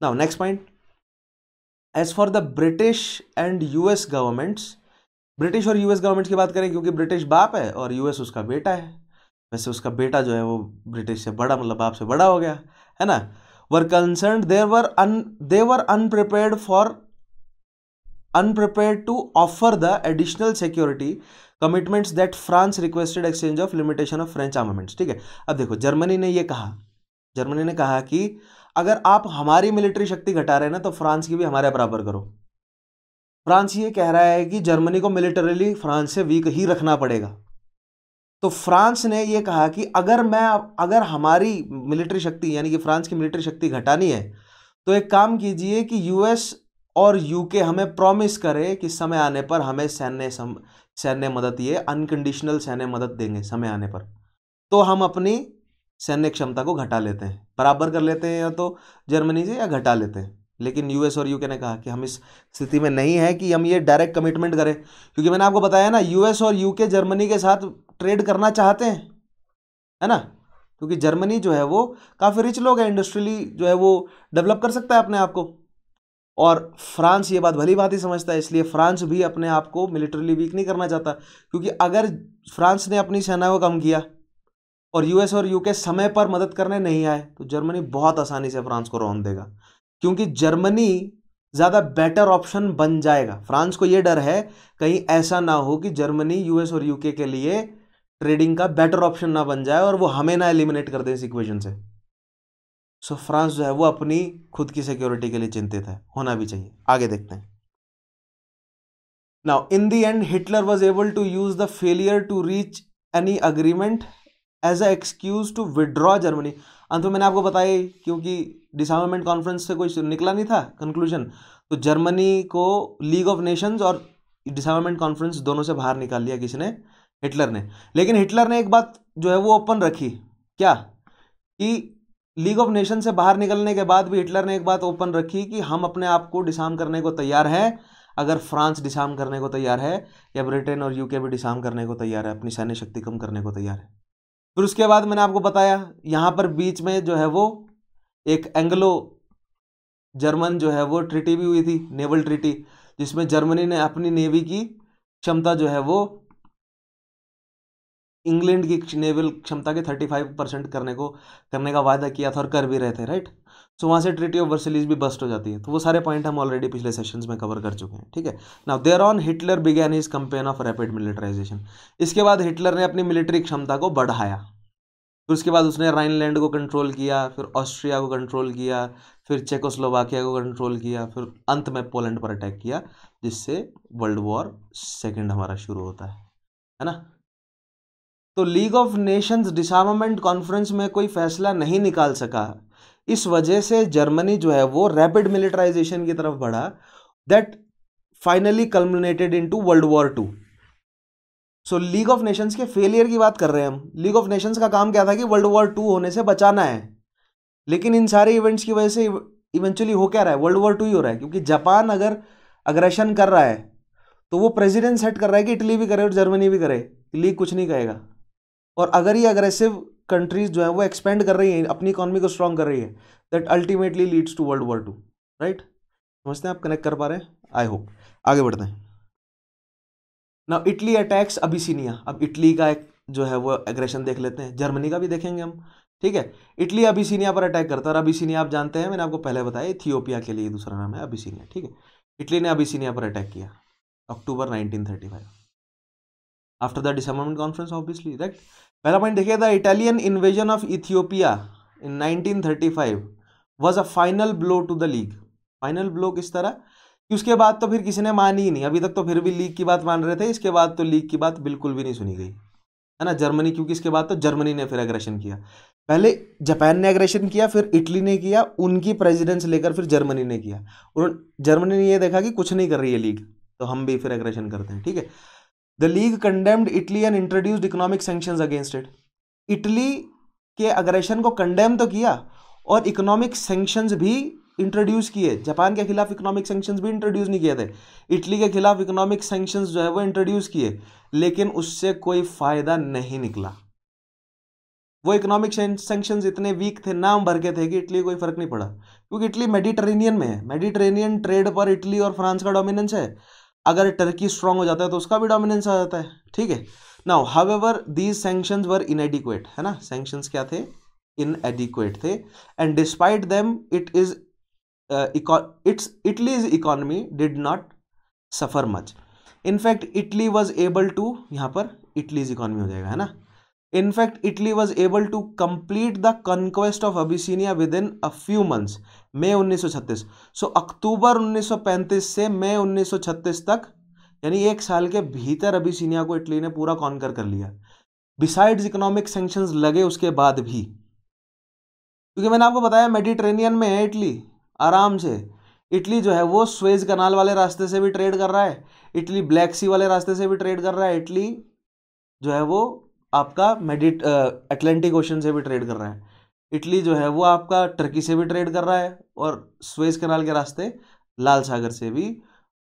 Now next point, as for the British and U S governments, British और यूएस गवर्नमेंट्स की बात करें क्योंकि ब्रिटिश बाप है और यूएस उसका बेटा है, वैसे उसका बेटा जो है वो ब्रिटिश से बड़ा, मतलब बाप से बड़ा हो गया है ना। Were concerned there were un they were unprepared for unprepared to offer the additional security commitments that France requested exchange of limitation of French armaments, ठीक है। अब देखो जर्मनी ने ये कहा, जर्मनी ने कहा कि अगर आप हमारी मिलिट्री शक्ति घटा रहे हैं ना तो फ्रांस की भी हमारे बराबर करो। फ्रांस ये कह रहा है कि जर्मनी को मिलिटरीली फ्रांस से वीक ही रखना पड़ेगा। तो फ्रांस ने ये कहा कि अगर मैं अगर हमारी मिलिट्री शक्ति यानी कि फ्रांस की मिलिट्री शक्ति घटानी है तो एक काम कीजिए कि यूएस और यूके हमें प्रॉमिस करे कि समय आने पर हमें सैन्य सैन्य मदद, ये अनकंडीशनल सैन्य मदद देंगे समय आने पर, तो हम अपनी सैन्य क्षमता को घटा लेते हैं, बराबर कर लेते हैं या तो जर्मनी से या घटा लेते हैं। लेकिन यूएस और यूके ने कहा कि हम इस स्थिति में नहीं है कि हम ये डायरेक्ट कमिटमेंट करें, क्योंकि मैंने आपको बताया ना यूएस और यूके जर्मनी के साथ ट्रेड करना चाहते हैं, है ना, क्योंकि जर्मनी जो है वो काफ़ी रिच लोग हैं, इंडस्ट्रियली जो है वो डेवलप कर सकता है अपने आप को, और फ्रांस ये बात भली भांति समझता है, इसलिए फ्रांस भी अपने आप को मिलिट्रीली वीक नहीं करना चाहता। क्योंकि अगर फ्रांस ने अपनी सेना को कम किया और यूएस और यूके समय पर मदद करने नहीं आए तो जर्मनी बहुत आसानी से फ्रांस को रौंद देगा, क्योंकि जर्मनी ज़्यादा बेटर ऑप्शन बन जाएगा। फ्रांस को ये डर है कहीं ऐसा ना हो कि जर्मनी यूएस और यूके के लिए ट्रेडिंग का बेटर ऑप्शन ना बन जाए और वो हमें ना एलिमिनेट कर दे इस इक्वेशन से। सो फ्रांस जो है वो अपनी खुद की सिक्योरिटी के लिए चिंतित है, होना भी चाहिए। आगे देखते हैं। Now in the end Hitler was able to use the failure to reach any agreement as a excuse to withdraw Germany. अंत में मैंने आपको बताया क्योंकि डिसआर्मामेंट कॉन्फ्रेंस से कोई निकला नहीं था कंक्लूजन, तो जर्मनी को लीग ऑफ नेशंस और डिसआर्मामेंट कॉन्फ्रेंस दोनों से बाहर निकाल लिया किसने? हिटलर ने। लेकिन हिटलर ने एक बात जो है वो ओपन रखी, क्या कि लीग ऑफ नेशंस से बाहर निकलने के बाद भी हिटलर ने एक बात ओपन रखी कि हम अपने आप को डिसआर्म करने को तैयार हैं अगर फ्रांस डिसआर्म करने को तैयार है या ब्रिटेन और यूके भी डिसआर्म करने को तैयार है, अपनी सैन्य शक्ति कम करने को तैयार है। फिर उसके बाद मैंने आपको बताया यहाँ पर बीच में जो है वो एक एंग्लो जर्मन जो है वो ट्रीटी भी हुई थी, नेवल ट्रीटी, जिसमें जर्मनी ने अपनी नेवी की क्षमता जो है वो इंग्लैंड की नेवल क्षमता के पैंतीस परसेंट करने को करने का वादा किया था और कर भी रहे थे, राइट। सो वहाँ से ट्रीटी ऑफ वर्सेलिस भी बस्ट हो जाती है। तो वो सारे पॉइंट हम ऑलरेडी पिछले सेशंस में कवर कर चुके हैं, ठीक है। Now there on Hitler began his campaign of rapid militarization. इसके बाद हिटलर ने अपनी मिलिट्री क्षमता को बढ़ाया, फिर उसके बाद उसने राइनलैंड को कंट्रोल किया, फिर ऑस्ट्रिया को कंट्रोल किया, फिर चेकोस्लोवाकिया को कंट्रोल किया, फिर अंत में पोलैंड पर अटैक किया, जिससे वर्ल्ड वॉर सेकेंड हमारा शुरू होता है, है ना। तो league of nations disarmament conference में कोई फैसला नहीं निकाल सका, इस वजह से जर्मनी जो है वो रैपिड मिलिटराइजेशन की तरफ बढ़ा, that finally culminated into world war two. So league of Nations के फेलियर की बात कर रहे हैं हम। लीग ऑफ नेशंस का काम क्या था कि वर्ल्ड वॉर टू होने से बचाना है, लेकिन इन सारे इवेंट्स की वजह से इवेंचुअली हो क्या रहा है, वर्ल्ड वॉर टू ही हो रहा है। क्योंकि जापान अगर अग्रेशन कर रहा है तो वो प्रेसिडेंट सेट कर रहा है कि इटली भी करे और जर्मनी भी करे, लीग कुछ नहीं कहेगा। और अगर ये अग्रेसिव कंट्रीज जो है वो एक्सपेंड कर रही हैं, अपनी इकोनॉमी को स्ट्रांग कर रही है, that ultimately leads to world war two, right. समझते हैं आप, कनेक्ट कर पा रहे हैं, आई होप। आगे बढ़ते हैं। Now Italy attacks Abyssinia. अब इटली का एक जो है वो एग्रेशन देख लेते हैं, जर्मनी का भी देखेंगे हम, ठीक है। इटली अबिसिनिया पर अटैक करता है, और अबिसिनिया आप जानते हैं, मैंने आपको पहले बताया, इथियोपिया के लिए दूसरा नाम है अबिसिनिया, ठीक है। इटली ने अबिसिनिया पर अटैक किया October nineteen thirty five, after the disarmament conference obviously, right. पहला पॉइंट देखिए, the Italian invasion of Ethiopia in nineteen thirty five was a final blow to the league. Final blow किस तरह कि उसके बाद तो फिर किसी ने मानी ही नहीं, अभी तक तो फिर भी लीग की बात मान रहे थे, इसके बाद तो लीग की बात बिल्कुल भी नहीं सुनी गई, है ना। जर्मनी, क्योंकि इसके बाद तो जर्मनी ने फिर एग्रेशन किया, पहले जापान ने एग्रेशन किया, फिर इटली ने किया, उनकी प्रेजिडेंस लेकर फिर जर्मनी ने किया, और जर्मनी ने यह देखा कि कुछ नहीं कर रही है लीग, तो हम भी फिर एग्रेशन करते हैं, ठीक है। The league condemned Italy and introduced economic sanctions against it. Italy के अग्रेशन को कंडेम तो किया और इकोनॉमिक सैंक्शंस भी इंट्रोड्यूस किए। जापान के खिलाफ इकोनॉमिक सैंक्शंस भी इंट्रोड्यूस नहीं किए थे, इटली के खिलाफ इकोनॉमिक सैंक्शंस जो है वो इंट्रोड्यूस किए, लेकिन उससे कोई फायदा नहीं निकला। वो इकोनॉमिक सैंक्शंस इतने वीक थे, नाम भर के थे, कि इटली को कोई फर्क नहीं पड़ा, क्योंकि इटली मेडिटरेनियन में है, मेडिटरेनियन ट्रेड पर इटली और फ्रांस का डोमिनेंस है। अगर टर्की स्ट्रांग हो जाता है तो उसका भी डोमिनेंस आ जाता है, ठीक है। Now however these sanctions were inadequate, है ना, सैंक्शंस क्या थे, इनएडिक्वेट थे। And despite them it is its Italy's economy did not suffer much. In fact Italy was able to, यहाँ पर इटलीज इकोनॉमी हो जाएगा, है ना। In fact Italy was able to complete the conquest of Abyssinia within a few months, मई उन्नीस सौ छत्तीस। सो अक्टूबर उन्नीस सौ पैंतीस से मई उन्नीस सौ छत्तीस तक, यानी एक साल के भीतर अबिसिनिया को इटली ने पूरा कॉन्कर कर लिया, बिसाइड्स इकोनॉमिक सैंक्शंस लगे उसके बाद भी। क्योंकि मैंने आपको बताया मेडिटेरेनियन में है इटली, आराम से इटली जो है वो स्वेज कनाल वाले रास्ते से भी ट्रेड कर रहा है, इटली ब्लैक सी वाले रास्ते से भी ट्रेड कर रहा है, इटली जो है वो आपका मेडिट अटलांटिक ओशन से भी ट्रेड कर रहा है, इटली जो है वो आपका टर्की से भी ट्रेड कर रहा है, और स्वेज कनाल के रास्ते लाल सागर से भी,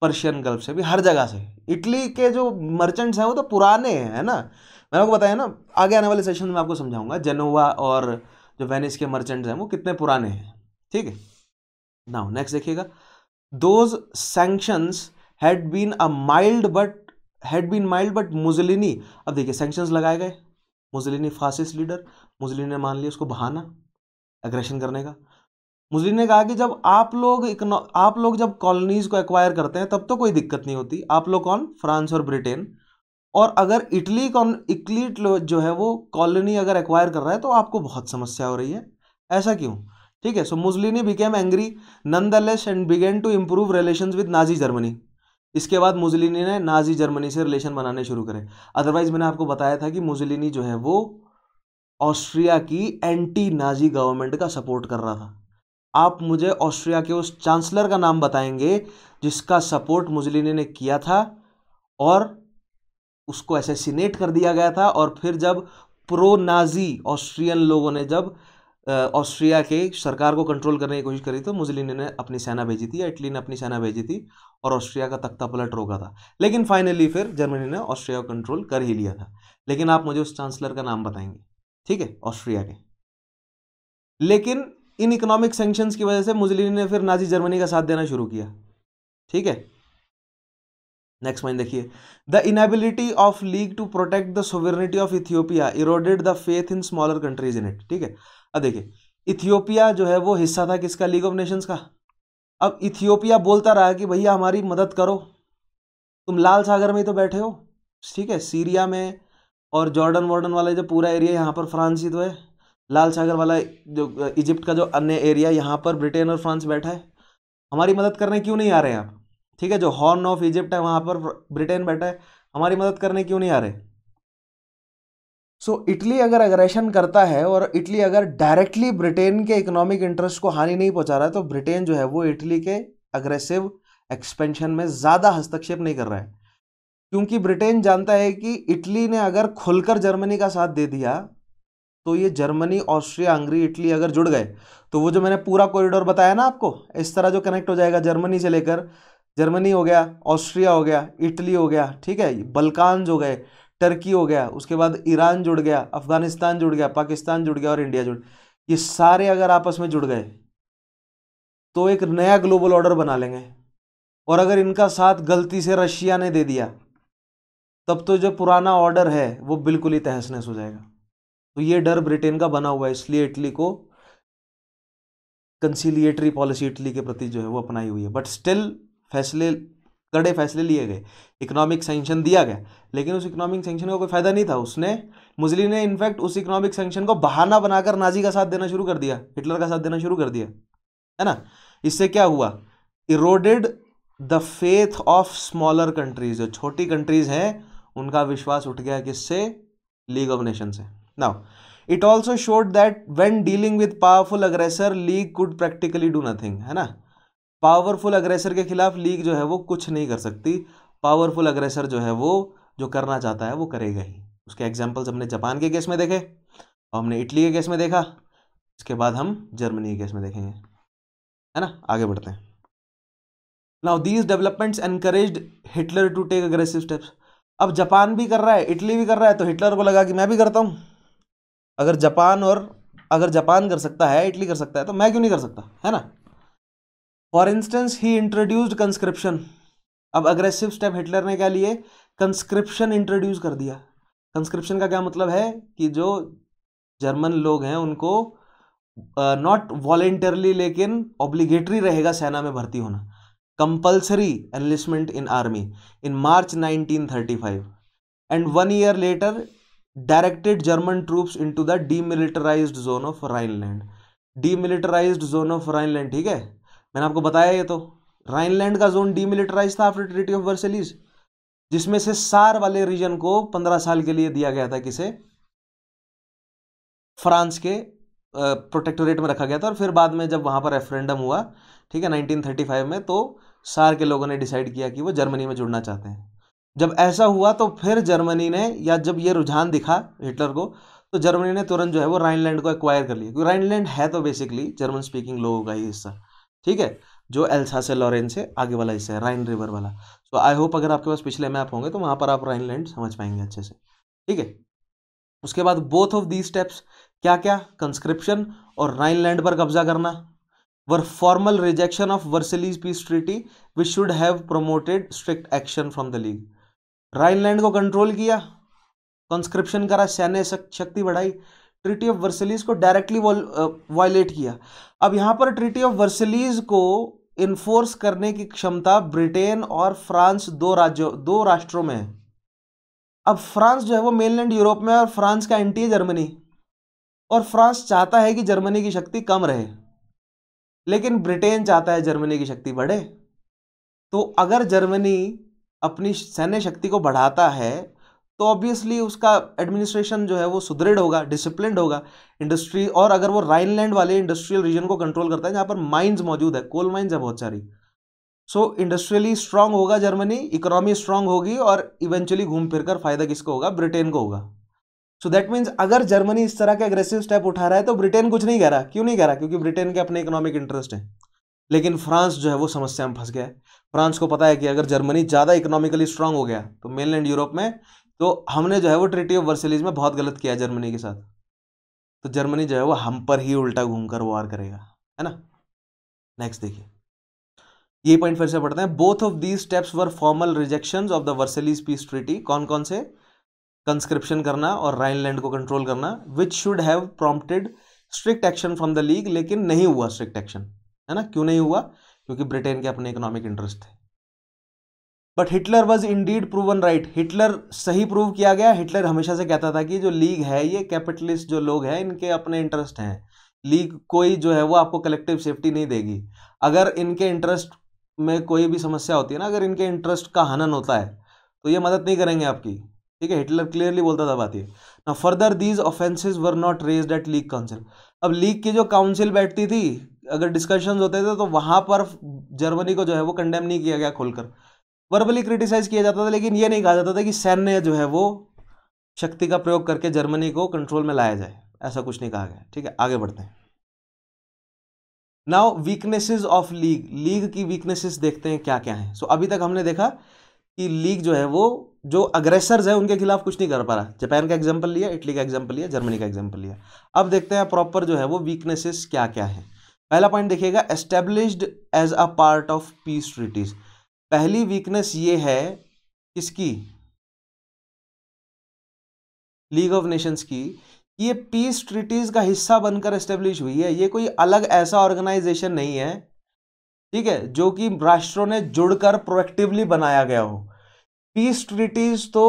पर्शियन गल्फ से भी, हर जगह से। इटली के जो मर्चेंट्स हैं वो तो पुराने हैं, है ना। मैंने आपको बताया ना, आगे आने वाले सेशन में आपको समझाऊंगा जेनोवा और जो वेनिस के मर्चेंट्स हैं वो कितने पुराने हैं, ठीक है। नाउ नेक्स्ट देखिएगा, those sanctions had been a mild but had been mild but Mussolini. अब देखिए सैंक्शंस लगाए गए, मुसोलिनी फासिस्ट लीडर, मुसोलिनी ने मान लिया उसको बहाना एग्रेशन करने का। मुसोलिनी ने कहा कि जब आप लोग आप लोग जब कॉलोनीज को एक्वायर करते हैं तब तो कोई दिक्कत नहीं होती, आप लोग कौन, फ्रांस और ब्रिटेन। और अगर इटली कौन, इटली जो है वो कॉलोनी अगर एक्वायर कर रहा है तो आपको बहुत समस्या हो रही है, ऐसा क्यों, ठीक है। So Mussolini became angry nonetheless and began to improve relations with Nazi Germany. इसके बाद मुसोलिनी ने नाजी जर्मनी से रिलेशन बनाने शुरू करे। अदरवाइज मैंने आपको बताया था कि मुसोलिनी जो है वो ऑस्ट्रिया की एंटी नाजी गवर्नमेंट का सपोर्ट कर रहा था। आप मुझे ऑस्ट्रिया के उस चांसलर का नाम बताएंगे जिसका सपोर्ट मुसोलिनी ने किया था और उसको असैसिनेट कर दिया गया था, और फिर जब प्रो नाजी ऑस्ट्रियन लोगों ने जब ऑस्ट्रिया के सरकार को कंट्रोल करने की कोशिश करी तो मुसोलिनी ने अपनी सेना भेजी थी, इटली ने अपनी सेना भेजी थी, और ऑस्ट्रिया का तख्ता पलट रोका था। लेकिन फाइनली फिर जर्मनी ने ऑस्ट्रिया को कंट्रोल कर ही लिया था। लेकिन आप मुझे उस चांसलर का नाम बताएंगे, ठीक है, ऑस्ट्रिया के। लेकिन इन इकोनॉमिक सैंक्शंस की वजह से मुसोलिनी ने फिर नाजी जर्मनी का साथ देना शुरू किया। ठीक है, नेक्स्ट पॉइंट देखिए, the inability of league to protect the sovereignty of Ethiopia eroded the faith in smaller countries in it. ठीक है, अब देखिए इथियोपिया जो है वो हिस्सा था किसका, लीग ऑफ नेशंस का। अब इथियोपिया बोलता रहा कि भैया हमारी मदद करो, तुम लाल सागर में ही तो बैठे हो। ठीक है, सीरिया में और जॉर्डन वॉर्डन वाला जो पूरा एरिया यहाँ पर फ्रांस ही तो है, लाल सागर वाला जो इजिप्ट का जो अन्य एरिया यहाँ पर ब्रिटेन और फ्रांस बैठा है, हमारी मदद करने क्यों नहीं आ रहे आप। ठीक है, जो हॉर्न ऑफ इजिप्ट है वहाँ पर ब्रिटेन बैठा है, हमारी मदद करने क्यों नहीं आ रहे। सो so, इटली अगर अग्रेशन करता है और इटली अगर डायरेक्टली ब्रिटेन के इकोनॉमिक इंटरेस्ट को हानि नहीं पहुँचा रहा है तो ब्रिटेन जो है वो इटली के अग्रेसिव एक्सपेंशन में ज़्यादा हस्तक्षेप नहीं कर रहा है, क्योंकि ब्रिटेन जानता है कि इटली ने अगर खुलकर जर्मनी का साथ दे दिया तो ये जर्मनी ऑस्ट्रिया हंगरी इटली अगर जुड़ गए तो वो जो मैंने पूरा कॉरिडोर बताया ना आपको, इस तरह जो कनेक्ट हो जाएगा, जर्मनी से लेकर जर्मनी हो गया, ऑस्ट्रिया हो गया, इटली हो गया, ठीक है, बल्कान्स हो गए, टर्की हो गया, उसके बाद ईरान जुड़ गया, अफगानिस्तान जुड़ गया, पाकिस्तान जुड़ गया और इंडिया जुड़, ये सारे अगर आपस में जुड़ गए तो एक नया ग्लोबल ऑर्डर बना लेंगे। और अगर इनका साथ गलती से रशिया ने दे दिया तब तो जो पुराना ऑर्डर है वो बिल्कुल ही तहस नहस हो जाएगा। तो ये डर ब्रिटेन का बना हुआ है, इसलिए इटली को कंसीलिएटरी पॉलिसी इटली के प्रति जो है वो अपनाई हुई है। बट स्टिल फैसले कड़े फैसले लिए गए, इकोनॉमिक सैंक्शन दिया गया, लेकिन उस इकोनॉमिक सैंक्शन का कोई फायदा नहीं था। उसने मुसोलिनी ने इनफैक्ट उस इकोनॉमिक सैंक्शन को बहाना बनाकर नाजी का साथ देना शुरू कर दिया, हिटलर का साथ देना शुरू कर दिया, है ना। इससे क्या हुआ, eroded the faith of smaller countries, जो छोटी कंट्रीज हैं उनका विश्वास उठ गया किससे, लीग ऑफ नेशन से। Now it also showed that when dealing with powerful aggressor league could practically do nothing, है ना। पावरफुल अग्रेसर के खिलाफ लीग जो है वो कुछ नहीं कर सकती, पावरफुल अग्रेसर जो है वो जो करना चाहता है वो करेगा ही। उसके एग्जाम्पल्स हमने जापान के केस में देखे और हमने इटली के केस में देखा, इसके बाद हम जर्मनी के केस में देखेंगे, है ना। आगे बढ़ते हैं। Now these developments encouraged Hitler to take aggressive steps. अब जापान भी कर रहा है, इटली भी कर रहा है, तो हिटलर को लगा कि मैं भी करता हूँ। अगर जापान और अगर जापान कर सकता है, इटली कर सकता है, तो मैं क्यों नहीं कर सकता, है ना। For instance he introduced conscription. अब अग्रेसिव स्टेप हिटलर ने क्या लिए, कंस्क्रिप्शन इंट्रोड्यूस कर दिया। कंस्क्रिप्शन का क्या मतलब है कि जो जर्मन लोग हैं उनको नॉट वॉलेंटरली लेकिन ऑब्लिगेटरी रहेगा सेना में भर्ती होना, compulsory enlistment in army in March nineteen thirty five, and one year later directed German troops into the demilitarised zone of Rhineland. Demilitarised zone of Rhineland, ठीक है, मैंने आपको बताया ये तो राइनलैंड का जोन डीमिलिटराइज था आफ्टर ट्रीटी ऑफ वर्सेलिस, जिसमें से सार वाले रीजन को पंद्रह साल के लिए दिया गया था, किसे, फ्रांस के प्रोटेक्टोरेट में रखा गया था। और फिर बाद में जब वहां पर रेफरेंडम हुआ, ठीक है, नाइनटीन थर्टी फाइव में, तो सार के लोगों ने डिसाइड किया कि वो जर्मनी में जुड़ना चाहते हैं। जब ऐसा हुआ तो फिर जर्मनी ने, या जब ये रुझान दिखा हिटलर को, तो जर्मनी ने तुरंत जो है वो राइनलैंड को एक्वायर कर लिया, क्योंकि राइनलैंड है तो बेसिकली जर्मन स्पीकिंग लोगों का ही हिस्सा, ठीक है, जो एल्सा से लॉरेन से आगे वाला हिस्सा है, राइन रिवर वाला। सो आई होप अगर आपके पास पिछले मैप होंगे तो वहाँ पर आप राइनलैंड समझ पाएंगे अच्छे से, ठीक है। उसके बाद बोथ ऑफ दीज स्टेप्स, क्या क्या, कंस्क्रिप्शन और राइनलैंड पर कब्जा करना, वर formal rejection of Versailles peace treaty which should have promoted strict action from the league. Rhineland को कंट्रोल किया, कंस्क्रिप्शन करा, सैन्य शक्ति बढ़ाई, ट्रीटी ऑफ वर्सेलिस को डायरेक्टली वायलेट किया। अब यहाँ पर ट्रीटी ऑफ वर्सेलिस को इन्फोर्स करने की क्षमता ब्रिटेन और फ्रांस दो राज्यों दो राष्ट्रों में है। अब फ्रांस जो है वो मेनलैंड यूरोप में है और फ्रांस का एंटी है जर्मनी, और फ्रांस चाहता है कि जर्मनी की शक्ति कम रहे, लेकिन ब्रिटेन चाहता है जर्मनी की शक्ति बढ़े। तो अगर जर्मनी अपनी सैन्य शक्ति को बढ़ाता है तो ऑब्वियसली उसका एडमिनिस्ट्रेशन जो है वो सुदृढ़ होगा, डिसिप्लिन्ड होगा, इंडस्ट्री, और अगर वो राइनलैंड वाले इंडस्ट्रियल रीजन को कंट्रोल करता है जहाँ पर माइंस मौजूद है, कोल माइंस है बहुत सारी, सो इंडस्ट्रियली स्ट्रांग होगा जर्मनी, इकोनॉमी स्ट्रांग होगी, और इवेंचुअली घूम फिर कर फायदा किसको होगा, ब्रिटेन को होगा। सो दैट मीन्स अगर जर्मनी इस तरह के अग्रेसिव स्टेप उठा रहा है तो ब्रिटेन कुछ नहीं कह रहा, क्यों नहीं कह रहा, क्योंकि ब्रिटेन के अपने इकोनॉमिक इंटरेस्ट हैं। लेकिन फ्रांस जो है वो समस्या में फंस गया है। फ्रांस को पता है कि अगर जर्मनी ज़्यादा इकोनॉमिकली स्ट्रांग हो गया तो मेनलैंड यूरोप में, तो हमने जो है वो ट्रीटी ऑफ वर्सेलिस में बहुत गलत किया जर्मनी के साथ, तो जर्मनी जो है वो हम पर ही उल्टा घूमकर वार करेगा, है ना। नेक्स्ट देखिए, ये पॉइंट फिर से पढ़ते हैं। Both of these steps were formal rejections of the Versailles peace treaty. कौन कौन से? कंस्क्रिप्शन करना और राइनलैंड को कंट्रोल करना। Which should have prompted strict action from the league, लेकिन नहीं हुआ स्ट्रिक्ट एक्शन, है ना। क्यों नहीं हुआ? क्योंकि ब्रिटेन के अपने इकोनॉमिक इंटरेस्ट थे। But Hitler was indeed proven right, Hitler सही प्रूव किया गया। हिटलर हमेशा से कहता था कि जो लीग है ये कैपिटलिस्ट जो लोग हैं इनके अपने इंटरेस्ट हैं, लीग कोई जो है वो आपको कलेक्टिव सेफ्टी नहीं देगी। अगर इनके इंटरेस्ट में कोई भी समस्या होती है ना, अगर इनके इंटरेस्ट का हनन होता है तो ये मदद नहीं करेंगे आपकी, ठीक है। हिटलर क्लियरली बोलता था बात ये ना। Further these offences were not raised at league council. अब लीग की जो काउंसिल बैठती थी, अगर डिस्कशंस होते थे तो वहाँ पर जर्मनी को जो है वो कंडेम नहीं किया गया खोलकर, वर्बली क्रिटिसाइज किया जाता था, लेकिन ये नहीं कहा जाता था कि सैन्य जो है वो शक्ति का प्रयोग करके जर्मनी को कंट्रोल में लाया जाए, ऐसा कुछ नहीं कहा गया, ठीक है। आगे बढ़ते हैं। Now weaknesses of league, league की वीकनेसेस देखते हैं क्या क्या हैं। सो so, अभी तक हमने देखा कि लीग जो है वो जो अग्रेसर्स है उनके खिलाफ कुछ नहीं कर पा रहा। जापान का एग्जाम्पल लिया, इटली का एग्जाम्पल लिया, जर्मनी का एग्जाम्पल लिया। अब देखते हैं प्रॉपर जो है वो वीकनेसेस क्या क्या है। पहला पॉइंट देखिएगा, established as a part of peace treaties. पहली वीकनेस ये है किसकी? लीग ऑफ नेशंस की। ये पीस ट्रीटीज का हिस्सा बनकर एस्टेब्लिश हुई है, ये कोई अलग ऐसा ऑर्गेनाइजेशन नहीं है, ठीक है, जो कि राष्ट्रों ने जुड़कर प्रोएक्टिवली बनाया गया हो। पीस ट्रीटीज तो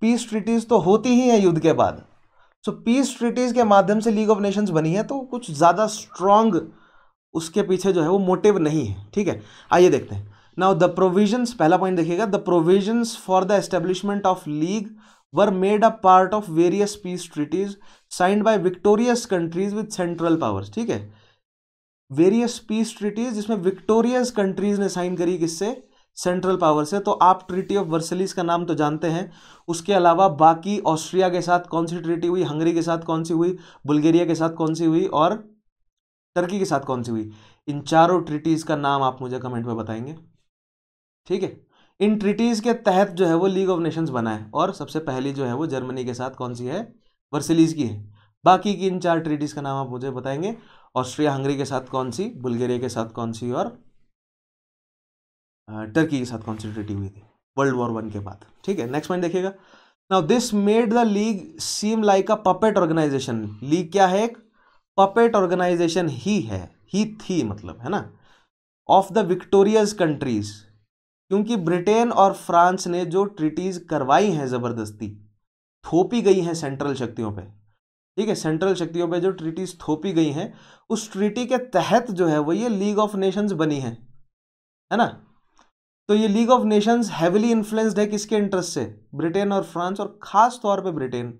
पीस ट्रीटीज तो होती ही है युद्ध के बाद। सो पीस ट्रीटीज के माध्यम से लीग ऑफ नेशंस बनी है, तो कुछ ज्यादा स्ट्रांग उसके पीछे जो है वो मोटिव नहीं है, ठीक है। आइए देखते हैं। नाउ द प्रोविजंस, पहला पॉइंट देखिएगा, the provisions for the establishment of league were made a part of various peace treaties signed by victorious countries with central powers, ठीक है। वेरियस पीस ट्रीटीज जिसमें विक्टोरियस कंट्रीज ने sign करी, किससे? Central power से। तो आप ट्रीटी ऑफ वर्सेलिस का नाम तो जानते हैं, उसके अलावा बाकी ऑस्ट्रिया के साथ कौन सी ट्रीटी हुई, हंगरी के साथ कौन सी हुई, बुल्गेरिया के साथ कौन सी हुई और टर्की के साथ कौन सी हुई, इन चारों ट्रीटीज का नाम आप मुझे कमेंट में बताएंगे, ठीक है। इन ट्रीटीज के तहत जो है वो लीग ऑफ नेशंस बना है, और सबसे पहली जो है वो जर्मनी के साथ कौन सी है? वर्सेलिस की है। बाकी की इन चार ट्रीटीज का नाम आप मुझे बताएंगे, ऑस्ट्रिया हंगरी के साथ कौन सी, बुल्गारिया के साथ कौन सी और टर्की के साथ कौन सी ट्रीटी हुई थी वर्ल्ड वॉर वन के बाद, ठीक है। नेक्स्ट पॉइंट देखिएगा। Now this made the league seem like a puppet organisation. League क्या है? एक पपेट ऑर्गेनाइजेशन ही है, ही थी मतलब, है ना, ऑफ द विक्टोरियस कंट्रीज। क्योंकि ब्रिटेन और फ्रांस ने जो ट्रीटीज करवाई हैं ज़बरदस्ती, थोपी गई हैं सेंट्रल शक्तियों पे, ठीक है, सेंट्रल शक्तियों पे जो ट्रीटीज थोपी गई हैं उस ट्रीटी के तहत जो है वो ये लीग ऑफ नेशंस बनी है, है ना। तो ये league of nations heavily influenced है किसके इंटरेस्ट से? ब्रिटेन और फ्रांस, और खास तौर पर ब्रिटेन,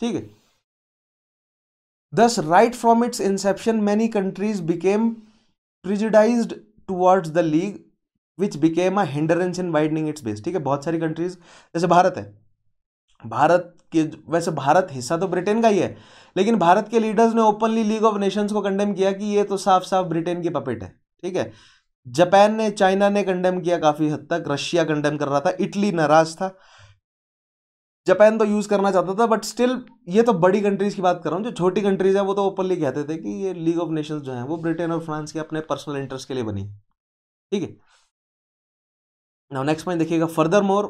ठीक है। दस right from its inception many countries became prejudiced towards the league Which became a hindrance in widening its base, ठीक है। बहुत सारी कंट्रीज, जैसे भारत है, भारत के, वैसे भारत हिस्सा तो ब्रिटेन का ही है, लेकिन भारत के लीडर्स ने ओपनली लीग ऑफ नेशंस को कंडेम किया कि ये तो साफ साफ ब्रिटेन की पपेट है, ठीक है। जापान ने, चाइना ने कंडेम किया काफी हद तक, रशिया कंडेम कर रहा था, इटली नाराज था, जापान तो यूज करना चाहता था, बट स्टिल, ये तो बड़ी कंट्रीज की बात कर रहा हूँ, जो छोटी कंट्रीज है वो तो ओपनली कहते थे कि ये लीग ऑफ नेशंस जो है वो ब्रिटेन और फ्रांस के अपने पर्सनल इंटरेस्ट के लिए बनी, ठीक है। नाउ नेक्स्ट पॉइंट देखिएगा, furthermore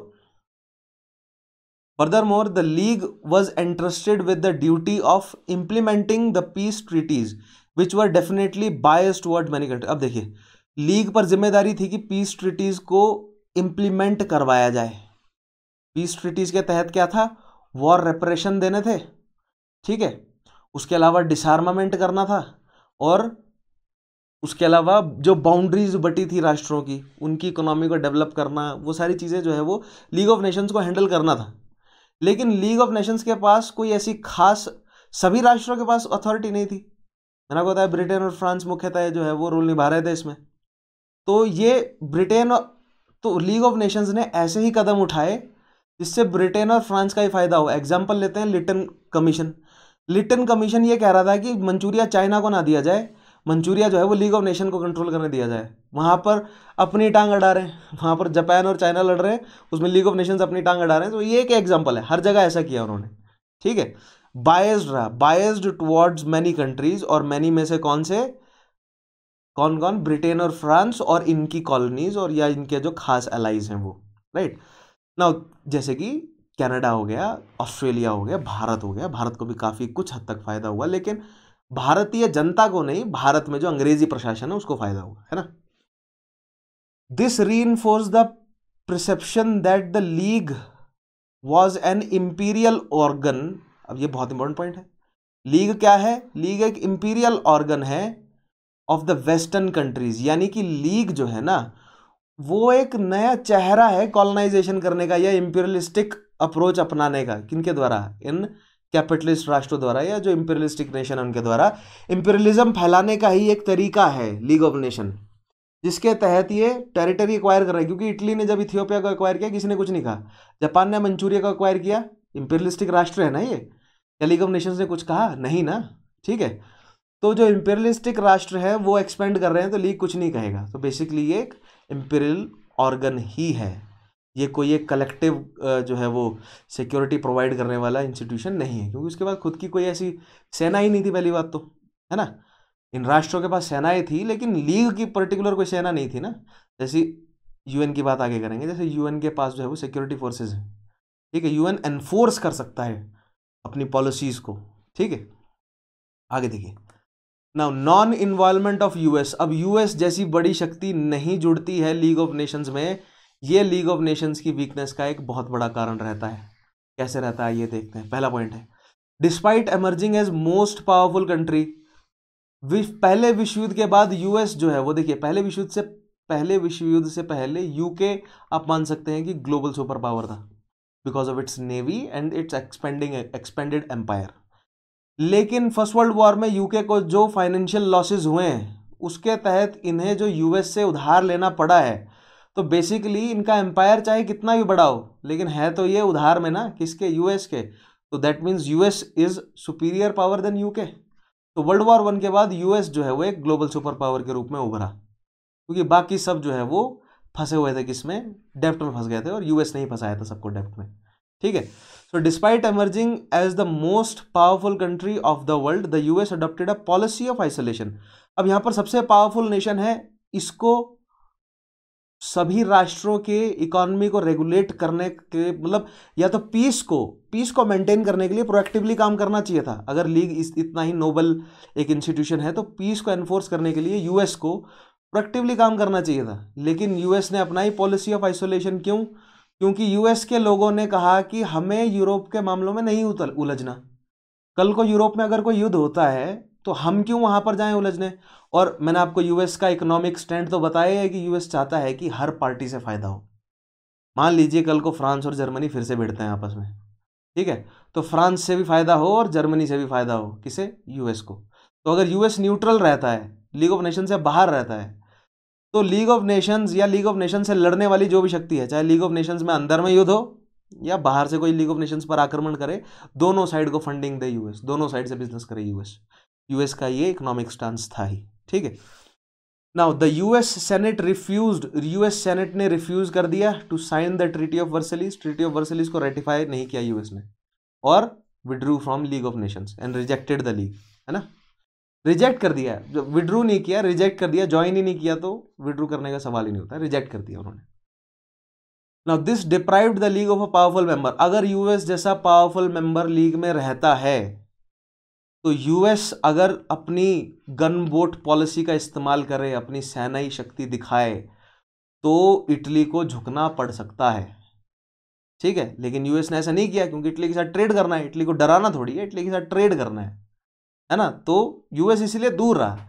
furthermore the league was entrusted with the duty of implementing the peace treaties which were definitely biased toward many country. अब देखिए, लीग पर जिम्मेदारी थी कि पीस ट्रीटीज को इम्प्लीमेंट करवाया जाए। पीस ट्रीटीज के तहत क्या था? वॉर रेपरेशन देने थे, ठीक है, उसके अलावा डिसआर्मामेंट करना था, और उसके अलावा जो बाउंड्रीज बटी थी राष्ट्रों की उनकी इकोनॉमी को डेवलप करना, वो सारी चीज़ें जो है वो लीग ऑफ नेशंस को हैंडल करना था। लेकिन लीग ऑफ नेशंस के पास कोई ऐसी खास, सभी राष्ट्रों के पास अथॉरिटी नहीं थी, मैंने आपको बताया ब्रिटेन और फ्रांस मुख्यतः जो है वो रोल निभा रहे थे इसमें। तो ये ब्रिटेन, तो लीग ऑफ नेशंस ने ऐसे ही कदम उठाए जिससे ब्रिटेन और फ्रांस का ही फायदा हो। एग्जाम्पल लेते हैं लिटन कमीशन। लिटन कमीशन ये कह रहा था कि मंचूरिया चाइना को ना दिया जाए, मंचूरिया जो है वो लीग ऑफ नेशन को कंट्रोल करने दिया जाए। वहाँ पर अपनी टांग अड़ा रहे हैं, वहाँ पर जापान और चाइना लड़ रहे हैं, उसमें लीग ऑफ नेशंस अपनी टांग अड़ा रहे हैं। तो ये एक एग्जांपल है, हर जगह ऐसा किया उन्होंने, ठीक है। बायस्ड रहा, बायस्ड टुवर्ड्स मैनी कंट्रीज, और मैनी में से कौन से कौन कौन ब्रिटेन और फ्रांस और इनकी कॉलोनीज और या इनके जो खास एलाइज हैं वो, राइट नाउ जैसे कि कनाडा हो गया, ऑस्ट्रेलिया हो गया, भारत हो गया। भारत को भी काफ़ी कुछ हद तक फ़ायदा हुआ, लेकिन भारतीय जनता को नहीं, भारत में जो अंग्रेजी प्रशासन है उसको फ़ायदा हुआ, है ना। This reinforce the perception that the league was an imperial organ. अब ये बहुत इंपॉर्टेंट पॉइंट है, लीग क्या है? लीग एक इम्पीरियल ऑर्गन है ऑफ द वेस्टर्न कंट्रीज, यानी कि लीग जो है ना वो एक नया चेहरा है कॉलोनाइजेशन करने का या इम्पीरियलिस्टिक अप्रोच अपनाने का। किनके द्वारा? इन कैपिटलिस्ट राष्ट्रों द्वारा या जो इम्पीरियलिस्टिक नेशन है उनके द्वारा। इम्पीरियलिज्म फैलाने का ही एक तरीका है लीग ऑफ नेशन, जिसके तहत ये टेरिटरी एक्वायर कर रहा है। क्योंकि इटली ने जब इथियोपिया को एक्वायर किया किसी ने कुछ नहीं कहा, जापान ने मंचूरिया को एक्वायर किया, इम्पीरियलिस्टिक राष्ट्र है ना ये, क्या लीग ऑफ नेशंस ने कुछ कहा? नहीं ना, ठीक है। तो जो इम्पीरियलिस्टिक राष्ट्र है वो एक्सपेंड कर रहे हैं तो लीग कुछ नहीं कहेगा। तो बेसिकली ये एक इम्पीरियल ऑर्गन ही है, ये कोई एक कलेक्टिव जो है वो सिक्योरिटी प्रोवाइड करने वाला इंस्टीट्यूशन नहीं है, क्योंकि उसके पास खुद की कोई ऐसी सेना ही नहीं थी, पहली बात तो, है ना। इन राष्ट्रों के पास सेनाएं थी लेकिन लीग की पर्टिकुलर कोई सेना नहीं थी ना। जैसे यूएन की बात आगे करेंगे, जैसे यूएन के पास जो है वो सिक्योरिटी फोर्सेज है, ठीक है, यूएन एनफोर्स कर सकता है अपनी पॉलिसीज़ को, ठीक है। आगे देखिए, now non involvement of US. अब यूएस जैसी बड़ी शक्ति नहीं जुड़ती है लीग ऑफ नेशंस में, ये लीग ऑफ नेशंस की वीकनेस का एक बहुत बड़ा कारण रहता है। कैसे रहता है ये देखते हैं। पहला पॉइंट है, despite emerging as most powerful country. पहले विश्व युद्ध के बाद यूएस जो है वो, देखिए पहले विश्व युद्ध से पहले विश्व युद्ध से पहले यूके आप मान सकते हैं कि ग्लोबल सुपर पावर था because of its navy and its expanding expanded empire. लेकिन फर्स्ट वर्ल्ड वॉर में यूके को जो फाइनेंशियल लॉसेज हुए हैं उसके तहत इन्हें जो यूएस से उधार लेना पड़ा है। तो बेसिकली इनका एम्पायर चाहे कितना भी बड़ा हो लेकिन है तो ये उधार में ना, किसके? यूएस के। तो that means US is superior power than UK. तो वर्ल्ड वॉर वन के बाद यूएस जो है वो एक ग्लोबल सुपर पावर के रूप में उभरा, क्योंकि बाकी सब जो है वो फंसे हुए थे किसमें? डेप्ट में फंस गए थे, और यूएस नहीं फंसाया था सबको डेप्ट में, ठीक है। So despite emerging as the most powerful country of the world the US adopted a policy of isolation. अब यहाँ पर सबसे पावरफुल नेशन है, इसको सभी राष्ट्रों के इकोनॉमी को रेगुलेट करने के, मतलब या तो पीस को पीस को मेंटेन करने के लिए प्रोएक्टिवली काम करना चाहिए था। अगर लीग इस इतना ही नोबल एक इंस्टीट्यूशन है तो पीस को एनफोर्स करने के लिए यूएस को प्रोएक्टिवली काम करना चाहिए था। लेकिन यूएस ने अपनाई पॉलिसी ऑफ आइसोलेशन। क्यों? क्योंकि यूएस के लोगों ने कहा कि हमें यूरोप के मामलों में नहीं उलझना, कल को यूरोप में अगर कोई युद्ध होता है तो हम क्यों वहाँ पर जाएं उलझने। और मैंने आपको यूएस का इकोनॉमिक स्टैंड तो बताया है कि यूएस चाहता है कि हर पार्टी से फ़ायदा हो। मान लीजिए कल को फ्रांस और जर्मनी फिर से भिड़ते हैं आपस में, ठीक है, तो फ्रांस से भी फ़ायदा हो और जर्मनी से भी फ़ायदा हो, किसे? यूएस को। तो अगर यूएस न्यूट्रल रहता है, लीग ऑफ नेशन से बाहर रहता है, तो लीग ऑफ नेशंस या लीग ऑफ नेशन से लड़ने वाली जो भी शक्ति है, चाहे लीग ऑफ नेशंस में अंदर में युद्ध हो या बाहर से कोई लीग ऑफ नेशंस पर आक्रमण करे, दोनों साइड को फंडिंग दे यूएस, दोनों साइड से बिजनेस करे यूएस। यूएस का ये इकोनॉमिक स्टांस था ही, ठीक है। Now the US senate refused, US senate ने रिफ्यूज कर दिया to sign the treaty of Versailles. Treaty of Versailles को रेटिफाई नहीं किया यूएस ने और withdrew from league of nations and rejected the league, है ना। रिजेक्ट कर दिया, विड्रू नहीं किया, रिजेक्ट कर दिया। ज्वाइन ही नहीं किया तो विड्रू करने का सवाल ही नहीं होता, रिजेक्ट कर दिया उन्होंने। Now this deprived the league of a powerful member. अगर यूएस जैसा पावरफुल मेंबर लीग में रहता है तो यूएस अगर अपनी गन बोट पॉलिसी का इस्तेमाल करे, अपनी सेनाई शक्ति दिखाए, तो इटली को झुकना पड़ सकता है, ठीक है। लेकिन यूएस ने ऐसा नहीं किया, क्योंकि इटली के साथ ट्रेड करना है, इटली को डराना थोड़ी है, इटली के साथ ट्रेड करना है, है ना। तो यूएस इसीलिए दूर रहा।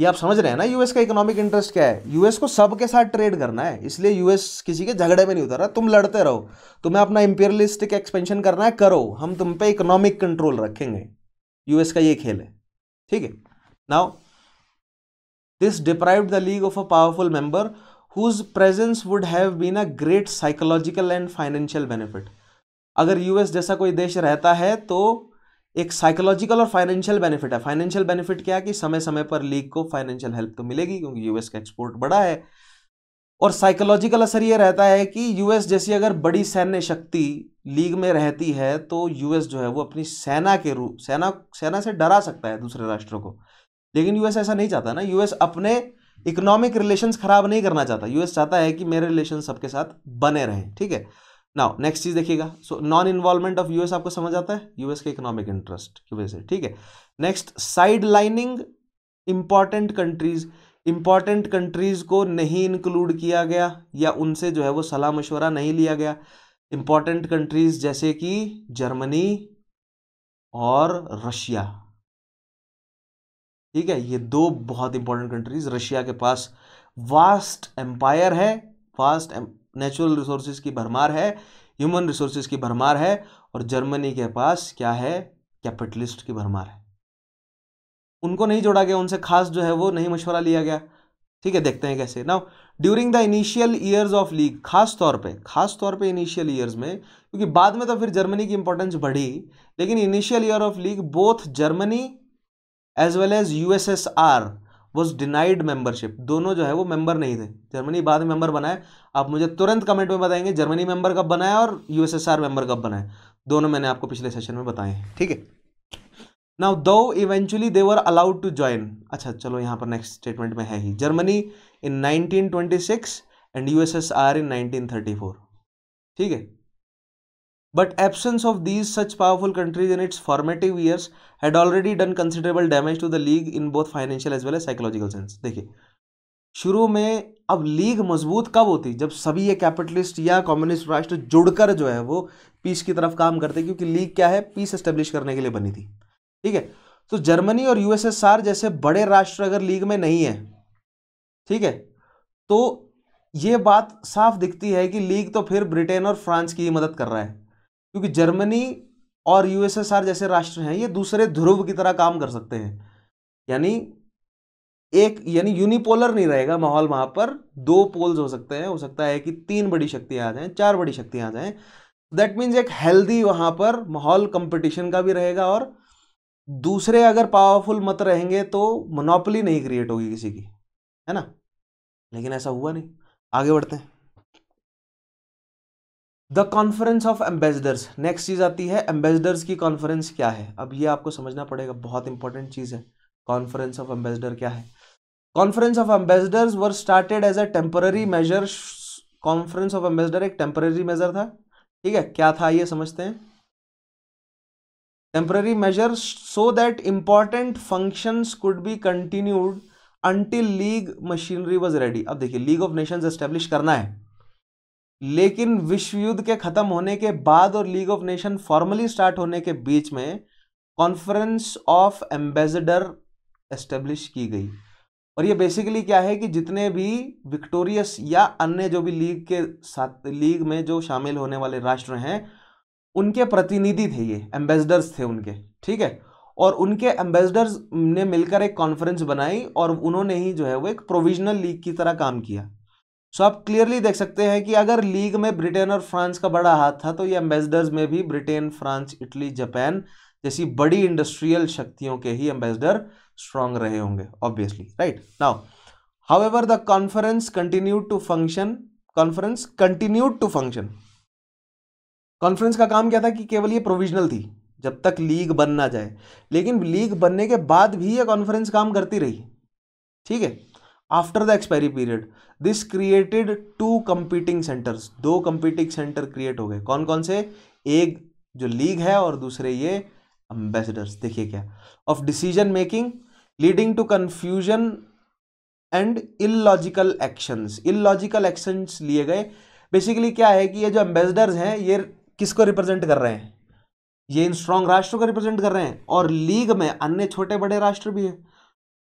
ये आप समझ रहे हैं ना यूएस का इकोनॉमिक इंटरेस्ट क्या है। यूएस को सबके साथ ट्रेड करना है, इसलिए यूएस किसी के झगड़े में नहीं उतरा। तुम लड़ते रहो, तुम्हें अपना इंपीरियलिस्टिक एक्सपेंशन करना है, करो, हम तुम पे इकोनॉमिक कंट्रोल रखेंगे। यूएस का ये खेल है, ठीक है। Now this deprived the league of a powerful member whose presence would have been a great psychological and financial benefit. अगर यूएस जैसा कोई देश रहता है तो एक साइकोलॉजिकल और फाइनेंशियल बेनिफिट है। फाइनेंशियल बेनिफिट क्या है कि समय समय पर लीग को फाइनेंशियल हेल्प तो मिलेगी, क्योंकि यूएस का एक्सपोर्ट बड़ा है, और साइकोलॉजिकल असर ये रहता है कि यूएस जैसी अगर बड़ी सैन्य शक्ति लीग में रहती है तो यूएस जो है वो अपनी सेना के रूप सेना सेना से डरा सकता है दूसरे राष्ट्रों को, लेकिन यूएस ऐसा नहीं चाहता ना। यूएस अपने इकोनॉमिक रिलेशंस खराब नहीं करना चाहता, यूएस चाहता है कि मेरे रिलेशन सबके साथ बने रहें। ठीक है, नाउ नेक्स्ट चीज देखिएगा, so non involvement of US आपको समझ आता है, यूएस के इकोनॉमिक इंटरेस्ट की वजह से। ठीक है, next sidelining important countries, important countries को नहीं इंक्लूड किया गया या उनसे जो है वो सलाह मशवरा नहीं लिया गया। इंपॉर्टेंट कंट्रीज जैसे कि जर्मनी और रशिया, ठीक है, ये दो बहुत इंपॉर्टेंट कंट्रीज। रशिया के पास वास्ट एम्पायर है, वास्ट नेचुरल रिसोर्सेज की भरमार है, ह्यूमन रिसोर्सेज की भरमार है, और जर्मनी के पास क्या है, कैपिटलिस्ट की भरमार है। उनको नहीं जोड़ा गया, उनसे खास जो है वो नहीं मशवरा लिया गया। ठीक है, देखते हैं कैसे। Now during the initial years of league, खास तौर पे खास तौर पे इनिशियल ईयर्स में, क्योंकि बाद में तो फिर जर्मनी की इंपॉर्टेंस बढ़ी, लेकिन initial year of league both Germany as well as USSR was denied membership. दोनों जो है वो मेंबर नहीं थे, जर्मनी बाद में मेंबर बनाए। आप मुझे तुरंत कमेंट में बताएंगे जर्मनी मेंबर कब बनाया और यूएसएसआर मेंबर कब बनाए, दोनों मैंने आपको पिछले सेशन में बताए हैं। ठीक है, now though eventually they were allowed to join. अच्छा चलो यहाँ पर नेक्स्ट स्टेटमेंट में है ही, Germany in nineteen twenty six and USSR in nineteen thirty four. ठीक है, but absence of these such powerful countries in its formative years had already done considerable damage to the league in both financial as well as psychological sense. देखिए शुरू में, अब league मजबूत कब होती, जब सभी ये कैपिटलिस्ट या कम्युनिस्ट राष्ट्र जुड़कर जो है वो पीस की तरफ काम करते, क्योंकि लीग क्या है, पीस एस्टेब्लिश करने के लिए बनी थी। ठीक है, तो जर्मनी और यूएसएसआर जैसे बड़े राष्ट्र अगर लीग में नहीं है, ठीक है, तो ये बात साफ दिखती है कि लीग तो फिर ब्रिटेन और फ्रांस की ही मदद कर रहा है, क्योंकि जर्मनी और यूएसएसआर जैसे राष्ट्र हैं ये दूसरे ध्रुव की तरह काम कर सकते हैं, यानी एक यानी यूनिपोलर नहीं रहेगा माहौल, वहां पर दो पोल्स हो सकते हैं, हो सकता है कि तीन बड़ी शक्तियां आ जाएं, चार बड़ी शक्तियां आ जाएं। दैट मीन्स एक हेल्दी वहां पर माहौल कंपटीशन का भी रहेगा, और दूसरे अगर पावरफुल मत रहेंगे तो मोनोपोली नहीं क्रिएट होगी किसी की, है ना, लेकिन ऐसा हुआ नहीं। आगे बढ़ते हैं, the conference of ambassadors. Next चीज आती है एम्बेसडर्स की कॉन्फ्रेंस क्या है। अब ये आपको समझना पड़ेगा, बहुत इंपॉर्टेंट चीज है। कॉन्फ्रेंस ऑफ एम्बेसडर क्या है? Conference of ambassadors were started as a temporary measure. Conference of ambassador एक टेम्पररी मेजर था, ठीक है, क्या था ये समझते हैं। Temporary measures so that important functions could be continued until league machinery was ready. अब देखिए लीग ऑफ नेशंस एस्टेब्लिश करना है, लेकिन विश्व युद्ध के खत्म होने के बाद और league of nation formally start होने के बीच में कॉन्फ्रेंस ऑफ एम्बेसडर एस्टेब्लिश की गई। और ये बेसिकली क्या है कि जितने भी विक्टोरियस या अन्य जो भी लीग के साथ लीग में जो शामिल होने वाले राष्ट्र हैं उनके प्रतिनिधि थे, ये एम्बेसडर्स थे उनके, ठीक है, और उनके एम्बेसडर्स ने मिलकर एक कॉन्फ्रेंस बनाई और उन्होंने ही जो है वो एक प्रोविजनल लीग की तरह काम किया। सो so, आप क्लियरली देख सकते हैं कि अगर लीग में ब्रिटेन और फ्रांस का बड़ा हाथ था तो ये एम्बेसडर्स में भी ब्रिटेन, फ्रांस, इटली, जापान जैसी बड़ी इंडस्ट्रियल शक्तियों के ही एम्बेसडर स्ट्रांग रहे होंगे obviously, right. Now however the conference continued to function conference continued to function conference का काम क्या था कि केवल ये प्रोविजनल थी जब तक लीग बन ना जाए, लेकिन लीग बनने के बाद भी ये कॉन्फ्रेंस काम करती रही, ठीक है, after the expiry period. This created two competing centres, दो कंपीटिंग सेंटर क्रिएट हो गए। कौन कौन से? एक जो लीग है और दूसरे ये एम्बेसडर्स। देखिए क्या, of decision making leading to confusion and illogical actions. Illogical actions लिए गए। बेसिकली क्या है कि ये जो एम्बेसडर्स हैं ये किसको रिप्रेजेंट कर रहे हैं? ये इन स्ट्रांग राष्ट्रों को रिप्रेजेंट कर रहे हैं, और लीग में अन्य छोटे बड़े राष्ट्र भी हैं,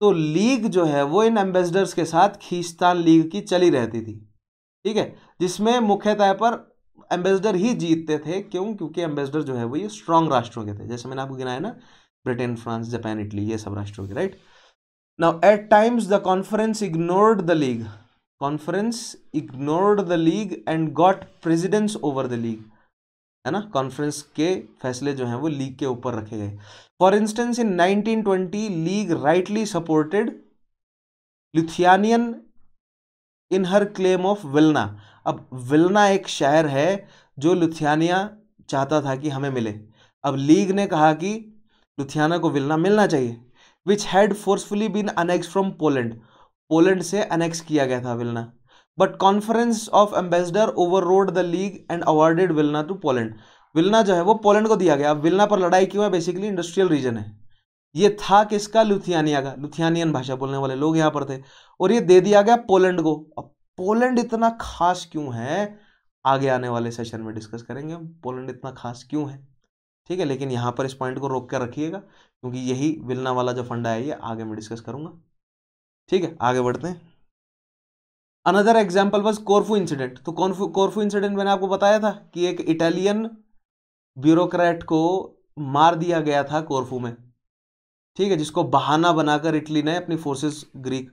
तो लीग जो है वो इन एम्बेसडर्स के साथ खींचतान लीग की चली रहती थी, ठीक है, जिसमें मुख्यतः पर एम्बेसडर ही जीतते थे। क्यों? क्योंकि एम्बेसडर जो है वो ये स्ट्रांग राष्ट्रों के थे, जैसे मैंने आपको गिनाया ना, ब्रिटेन, फ्रांस, जापान, इटली, ये सब राष्ट्रों के, right. Now at times the conference ignored the league conference ignored the league and got precedence over the league, है ना। कॉन्फ्रेंस के फैसले जो हैं वो लीग के ऊपर रखे गए। For instance in nineteen twenty league rightly supported Lithuanian in her claim of Vilna. अब विलना एक शहर है जो लुथियानिया चाहता था कि हमें मिले। अब लीग ने कहा कि लुथियाना को विलना मिलना चाहिए, which had forcefully been annex from Poland. Poland से अनेक्स किया गया था Vilna. But conference of ambassador overrode the league and awarded Vilna to Poland. Vilna जो है वो पोलैंड को दिया गया। अब विलना पर लड़ाई क्यों है? बेसिकली इंडस्ट्रियल रीजन है। ये था किसका? लुथियानिया का। लुथियानियन भाषा बोलने वाले लोग यहाँ पर थे और ये दे दिया गया पोलैंड को। अब पोलैंड इतना खास क्यों है, आगे आने वाले सेशन में डिस्कस करेंगे हम पोलैंड इतना खास क्यों है, ठीक है। लेकिन यहाँ पर इस पॉइंट को रोक कर रखिएगा क्योंकि यही विलना वाला जो फंडा है ये आगे मैं डिस्कस करूँगा, ठीक है। आगे बढ़ते हैं। Another example was Corfu incident. तो कोर्फू कोर्फू इंसिडेंट मैंने आपको बताया था कि एक इटालियन ब्यूरोक्रेट को मार दिया गया था कोर्फू में, ठीक है, जिसको बहाना बनाकर इटली ने अपनी फोर्सेस ग्रीक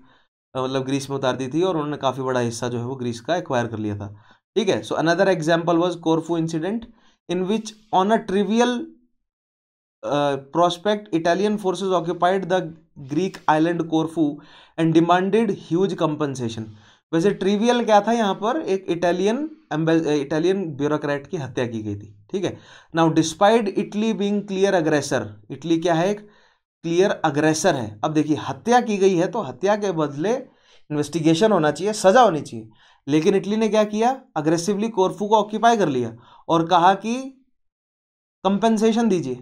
मतलब ग्रीस में उतार दी थी और उन्होंने काफ़ी बड़ा हिस्सा जो है वो ग्रीस का एक्वायर कर लिया था, ठीक है। So another example was Corfu incident in which on a trivial prospect Italian forces occupied the Greek island Corfu and demanded huge compensation. वैसे ट्रिवियल क्या था यहाँ पर? एक इटालियन इटालियन ब्यूरोक्रेट की हत्या की गई थी, ठीक है। Now despite Italy being clear aggressor, Italy क्या है? एक क्लियर अग्रेसर है। अब देखिए हत्या की गई है तो हत्या के बदले इन्वेस्टिगेशन होना चाहिए, सजा होनी चाहिए, लेकिन इटली ने क्या किया? अग्रेसिवली कोर्फू को ऑक्यूपाई कर लिया और कहा कि कंपनसेशन दीजिए,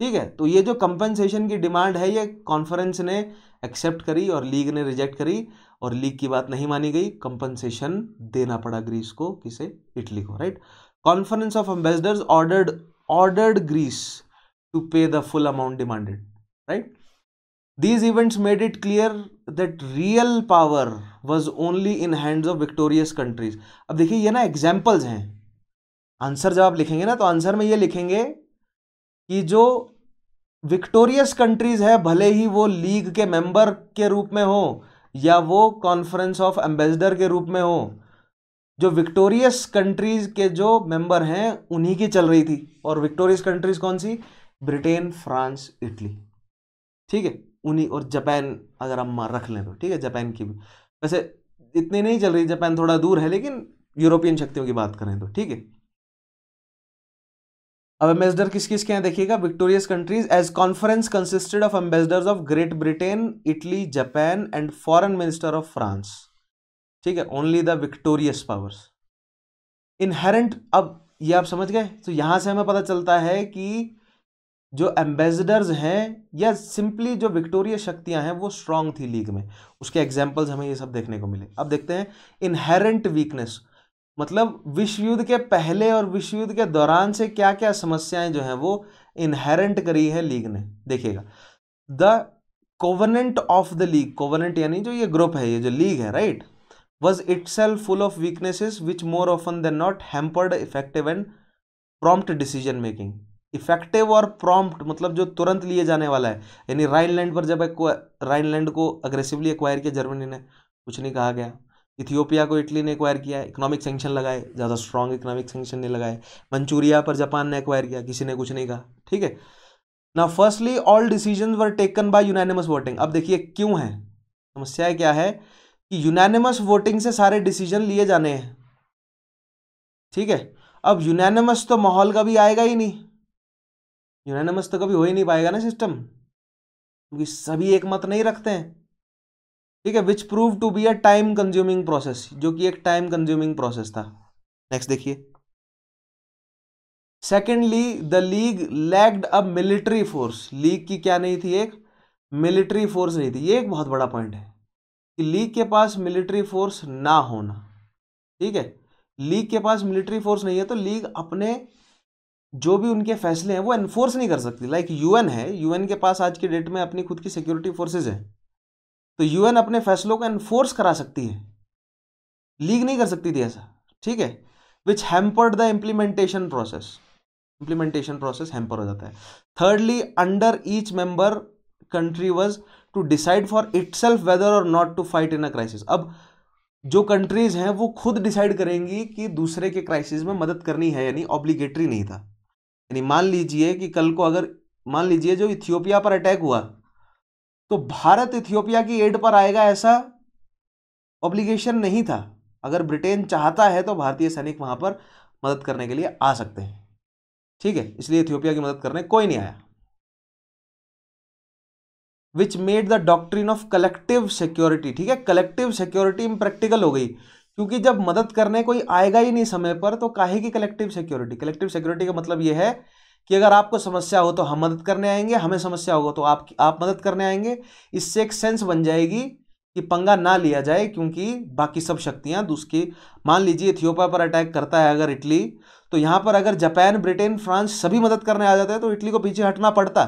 ठीक है। तो ये जो कंपनसेशन की डिमांड है ये कॉन्फ्रेंस ने एक्सेप्ट करी और लीग ने रिजेक्ट करी और लीग की बात नहीं मानी गई। कंपनसेशन देना पड़ा ग्रीस को। किसे? इटली को, right. Conference of ambassadors ordered ordered Greece to pay the full amount demanded, right. These events made it clear that real power was only in hands of victorious countries. अब देखिए ये ना examples हैं। Answer जब आप लिखेंगे ना तो आंसर में ये लिखेंगे कि जो विक्टोरियस कंट्रीज है, भले ही वो लीग के मेंबर के रूप में हो या वो कॉन्फ्रेंस ऑफ एम्बेसडर के रूप में हो, जो विक्टोरियस कंट्रीज के जो मेंबर हैं उन्हीं की चल रही थी। और विक्टोरियस कंट्रीज कौन सी? ब्रिटेन, फ्रांस, इटली, ठीक है, उन्हीं, और जापान अगर हम रख लें तो, ठीक है, जापान की भी वैसे इतनी नहीं चल रही, जापान थोड़ा दूर है, लेकिन यूरोपियन शक्तियों की बात करें तो, ठीक है। अब एम्बेसडर किस किस के हैं देखिएगा? Victorious countries. As conference consisted of ambassadors of Great Britain, Italy, Japan and foreign minister of France, ठीक है, only the victorious powers inherent. अब ये आप समझ गए। तो यहाँ से हमें पता चलता है कि जो एम्बेसडर्स हैं या सिंपली जो विक्टोरिया शक्तियां हैं वो स्ट्रांग थी लीग में। उसके एग्जांपल्स हमें ये सब देखने को मिले। अब देखते हैं इनहेरेंट वीकनेस, मतलब विश्व युद्ध के पहले और विश्व युद्ध के दौरान से क्या क्या समस्याएं जो हैं वो इनहेरेंट करी है लीग ने। देखिएगा the covenant of the league, covenant यानी जो ये ग्रुप है, ये जो लीग है, right, was itself full of weaknesses which more often than not hampered effective and prompt decision making. Effective और प्रॉम्प्ट मतलब जो तुरंत लिए जाने वाला है, यानी राइनलैंड पर जब राइनलैंड को अग्रेसिवली एक्वायर किया जर्मनी ने, कुछ नहीं कहा गया। इथियोपिया को इटली ने एक्वायर किया, इकोनॉमिक सेंक्शन लगाए, ज़्यादा स्ट्रांग इकोनॉमिक सेंक्शन नहीं लगाए। मंचूरिया पर जापान ने एक्वायर किया, किसी ने कुछ नहीं कहा, ठीक है ना। Firstly all decision were taken by unanimous voting. अब देखिए क्यों है समस्या है, क्या है कि यूनानिमस वोटिंग से सारे डिसीजन लिए जाने हैं, ठीक है। अब यूनानिमस तो माहौल का भी आएगा ही नहीं, यूनानिमस तो कभी हो ही नहीं पाएगा ना सिस्टम, क्योंकि सभी एक मत नहीं रखते हैं, ठीक है। Which prove to be a time consuming process, जो कि एक टाइम कंज्यूमिंग प्रोसेस था। नेक्स्ट देखिए, secondly the league lacked a military force. League की क्या नहीं थी? एक मिलिट्री फोर्स नहीं थी। ये एक बहुत बड़ा पॉइंट है कि लीग के पास मिलिट्री फोर्स ना होना, ठीक है। लीग के पास मिलिट्री फोर्स नहीं है तो लीग अपने जो भी उनके फैसले हैं वो एनफोर्स नहीं कर सकती। लाइक यूएन है, यूएन के पास आज के डेट में अपनी खुद की सिक्योरिटी फोर्सेज है, तो यूएन अपने फैसलों को एनफोर्स करा सकती है, लीग नहीं कर सकती थी ऐसा, ठीक है। Which hampered the implementation process, implementation process hamper हो जाता है। Thirdly under each member country was to decide for itself whether or not to fight in a crisis. अब जो कंट्रीज हैं वो खुद डिसाइड करेंगी कि दूसरे के क्राइसिस में मदद करनी है, यानी ऑब्लिगेटरी नहीं था। यानी मान लीजिए कि कल को अगर मान लीजिए जो इथियोपिया पर अटैक हुआ तो भारत इथियोपिया की एड पर आएगा, ऐसा ऑब्लिगेशन नहीं था। अगर ब्रिटेन चाहता है तो भारतीय सैनिक वहाँ पर मदद करने के लिए आ सकते हैं, ठीक है, इसलिए इथियोपिया की मदद करने कोई नहीं आया। Which made the doctrine of collective security, ठीक है, कलेक्टिव सिक्योरिटी इम्प्रैक्टिकल हो गई, क्योंकि जब मदद करने कोई आएगा ही नहीं समय पर तो काहे की कलेक्टिव सिक्योरिटी। कलेक्टिव सिक्योरिटी का मतलब यह है कि अगर आपको समस्या हो तो हम मदद करने आएंगे, हमें समस्या होगा तो आप आप मदद करने आएंगे। इससे एक सेंस बन जाएगी कि पंगा ना लिया जाए, क्योंकि बाकी सब शक्तियाँ दूसरी, मान लीजिए इथियोपिया पर अटैक करता है अगर इटली, तो यहाँ पर अगर जापान, ब्रिटेन, फ्रांस सभी मदद करने आ जाते हैं तो इटली को पीछे हटना पड़ता,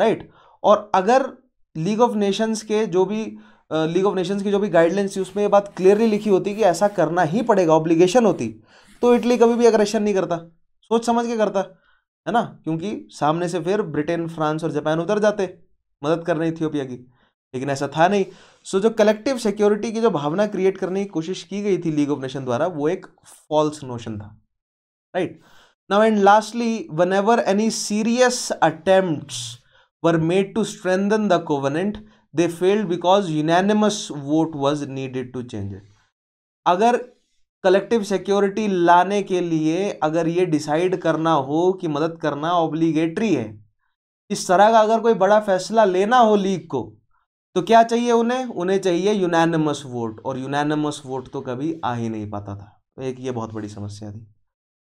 राइट। और अगर लीग ऑफ नेशंस के जो भी लीग ऑफ नेशंस की जो भी गाइडलाइंस थी उसमें ये बात क्लियरली लिखी होती कि ऐसा करना ही पड़ेगा, ऑब्लिगेशन होती, तो इटली कभी भी अग्रेशन नहीं करता, सोच समझ के करता, है ना, क्योंकि सामने से फिर ब्रिटेन, फ्रांस और जापान उतर जाते मदद करने इथियोपिया की, लेकिन ऐसा था नहीं। सो so, जो कलेक्टिव सिक्योरिटी की जो भावना क्रिएट करने की कोशिश की गई थी लीग ऑफ नेशन द्वारा, वो एक फॉल्स नोशन था, right. Now and lastly, one ever any serious attempts were made to strengthen the covenant, they failed because unanimous vote was needed to change it. अगर collective security लाने के लिए अगर ये decide करना हो कि मदद करना obligatory है, इस तरह का अगर कोई बड़ा फैसला लेना हो लीग को, तो क्या चाहिए उन्हें, उन्हें चाहिए unanimous vote, और unanimous vote तो कभी आ ही नहीं पाता था, तो एक ये बहुत बड़ी समस्या थी।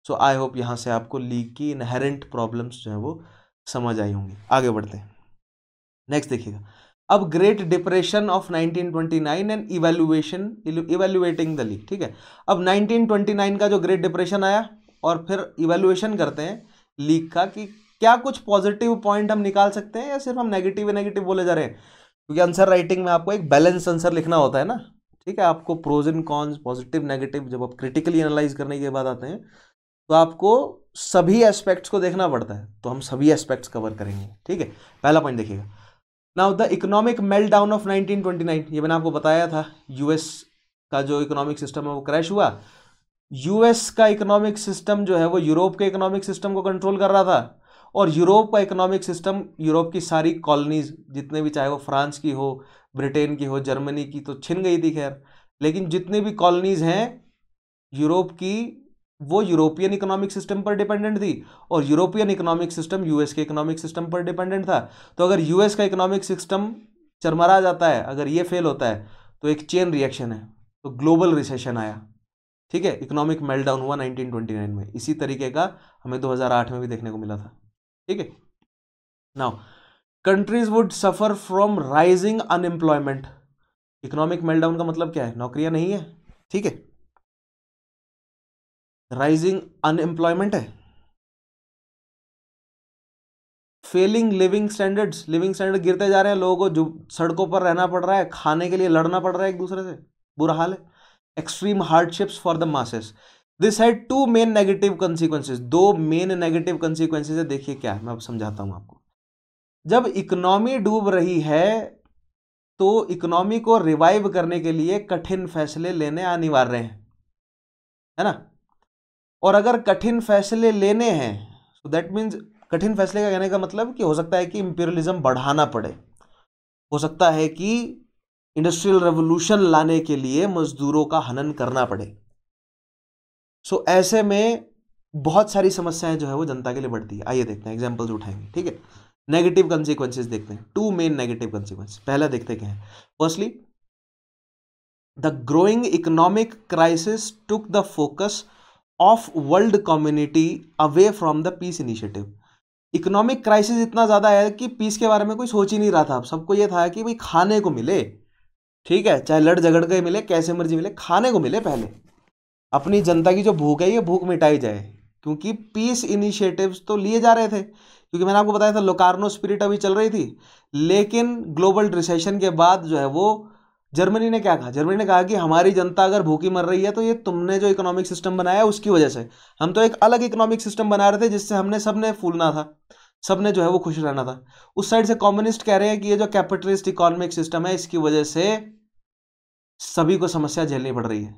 सो आई होप यहाँ से आपको लीग की inherent problems जो हैं वो समझ आई होंगी। आगे बढ़ते हैं, नेक्स्ट देखिएगा अब great depression of nineteen twenty nine and evaluation, evaluating the league, ठीक है। अब नाइनटीन ट्वेंटी नाइन का जो ग्रेट डिप्रेशन आया और फिर इवैल्यूएशन करते हैं लीग का कि क्या कुछ पॉजिटिव पॉइंट हम निकाल सकते हैं या सिर्फ हम नेगेटिव नेगेटिव बोले जा रहे हैं, क्योंकि आंसर राइटिंग में आपको एक बैलेंस आंसर लिखना होता है ना, ठीक है। आपको pros and cons, positive negative, जब आप क्रिटिकली एनालाइज करने के बाद आते हैं तो आपको सभी एस्पेक्ट्स को देखना पड़ता है, तो हम सभी एस्पेक्ट्स कवर करेंगे, ठीक है। पहला पॉइंट देखिएगा, now the economic meltdown of nineteen twenty nine, ये मैंने आपको बताया था, यूएस का जो इकोनॉमिक सिस्टम है वो क्रैश हुआ। यूएस का इकोनॉमिक सिस्टम जो है वो यूरोप के इकोनॉमिक सिस्टम को कंट्रोल कर रहा था, और यूरोप का इकोनॉमिक सिस्टम, यूरोप की सारी कॉलोनीज जितने भी, चाहे वो फ्रांस की हो, ब्रिटेन की हो, जर्मनी की तो छिन गई थी खैर, लेकिन जितनी भी कॉलोनीज हैं यूरोप की, वो यूरोपियन इकोनॉमिक सिस्टम पर डिपेंडेंट थी, और यूरोपियन इकोनॉमिक सिस्टम यूएस के इकोनॉमिक सिस्टम पर डिपेंडेंट था। तो अगर यूएस का इकोनॉमिक सिस्टम चरमरा जाता है, अगर ये फेल होता है तो एक चेन रिएक्शन है, तो ग्लोबल रिसेशन आया, ठीक है। इकोनॉमिक मेल्टडाउन हुआ नाइनटीन ट्वेंटी नाइन में, इसी तरीके का हमें दो हज़ार आठ में भी देखने को मिला था, ठीक है। Now countries would suffer from rising unemployment, economic meltdown का मतलब क्या है, नौकरियां नहीं है, ठीक है, राइजिंग अनएम्प्लॉयमेंट है। Failing living standards, living standard गिरते जा रहे हैं, लोगों को जो सड़कों पर रहना पड़ रहा है, खाने के लिए लड़ना पड़ रहा है एक दूसरे से, बुरा हाल है। Extreme hardships for the masses, this had two main negative consequences, दो मेन नेगेटिव कंसिक्वेंसेस है। देखिए क्या है, मैं अब समझाता हूँ आपको। जब इकोनॉमी डूब रही है तो इकोनॉमी को रिवाइव करने के लिए कठिन फैसले लेने अनिवार्य हैं, है ना, और अगर कठिन फैसले लेने हैं तो दैट मीन्स, कठिन फैसले का कहने का मतलब कि हो सकता है कि इंपीरियलिज्म बढ़ाना पड़े, हो सकता है कि इंडस्ट्रियल रेवोल्यूशन लाने के लिए मजदूरों का हनन करना पड़े। सो so, ऐसे में बहुत सारी समस्याएं जो है वो जनता के लिए बढ़ती है। आइए देखते हैं, एग्जाम्पल्स उठाएंगे, ठीक है। नेगेटिव कंसिक्वेंसेज देखते हैं, टू मेन नेगेटिव कंसिक्वेंसेज। पहला देखते क्या है, firstly the growing economic crisis took the focus of world community away from the peace initiative. Economic crisis इतना ज़्यादा है कि पीस के बारे में कोई सोच ही नहीं रहा था, सबको ये था कि भाई खाने को मिले, ठीक है, चाहे लड़ झगड़ के मिले, कैसे मर्जी मिले, खाने को मिले पहले, अपनी जनता की जो भूख है ये भूख मिटाई जाए, क्योंकि पीस इनिशिएटिव्स तो लिए जा रहे थे, क्योंकि मैंने आपको बताया था लोकार्नो स्पिरिट अभी चल रही थी, लेकिन ग्लोबल रिसेशन के बाद जो है वो जर्मनी ने क्या कहा, जर्मनी ने कहा कि हमारी जनता अगर भूखी मर रही है तो ये तुमने जो इकोनॉमिक सिस्टम बनाया है उसकी वजह से, हम तो एक अलग इकोनॉमिक सिस्टम बना रहे थे जिससे हमने सबने फूलना था, सबने जो है वो खुश रहना था। उस साइड से कम्युनिस्ट कह रहे हैं कि ये जो कैपिटलिस्ट इकोनॉमिक सिस्टम है इसकी वजह से सभी को समस्या झेलनी पड़ रही है,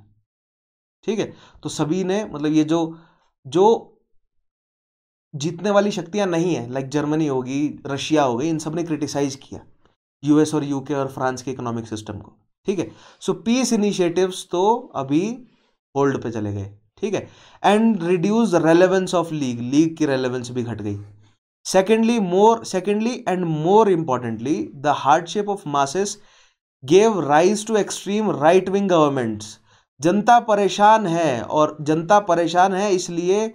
ठीक है। तो सभी ने, मतलब ये जो जो जीतने वाली शक्तियाँ नहीं है, लाइक जर्मनी होगी, रशिया होगी, इन सब ने क्रिटिसाइज किया यूएस और यूके और फ्रांस के इकोनॉमिक सिस्टम को, ठीक है। सो पीस इनिशिएटिव्स तो अभी होल्ड पे चले गए, ठीक है। And reduce relevance of league, league की रेलेवेंस भी घट गई। Secondly more secondly and more importantly the hardship of masses gave rise to extreme right wing governments. जनता परेशान है और जनता परेशान है इसलिए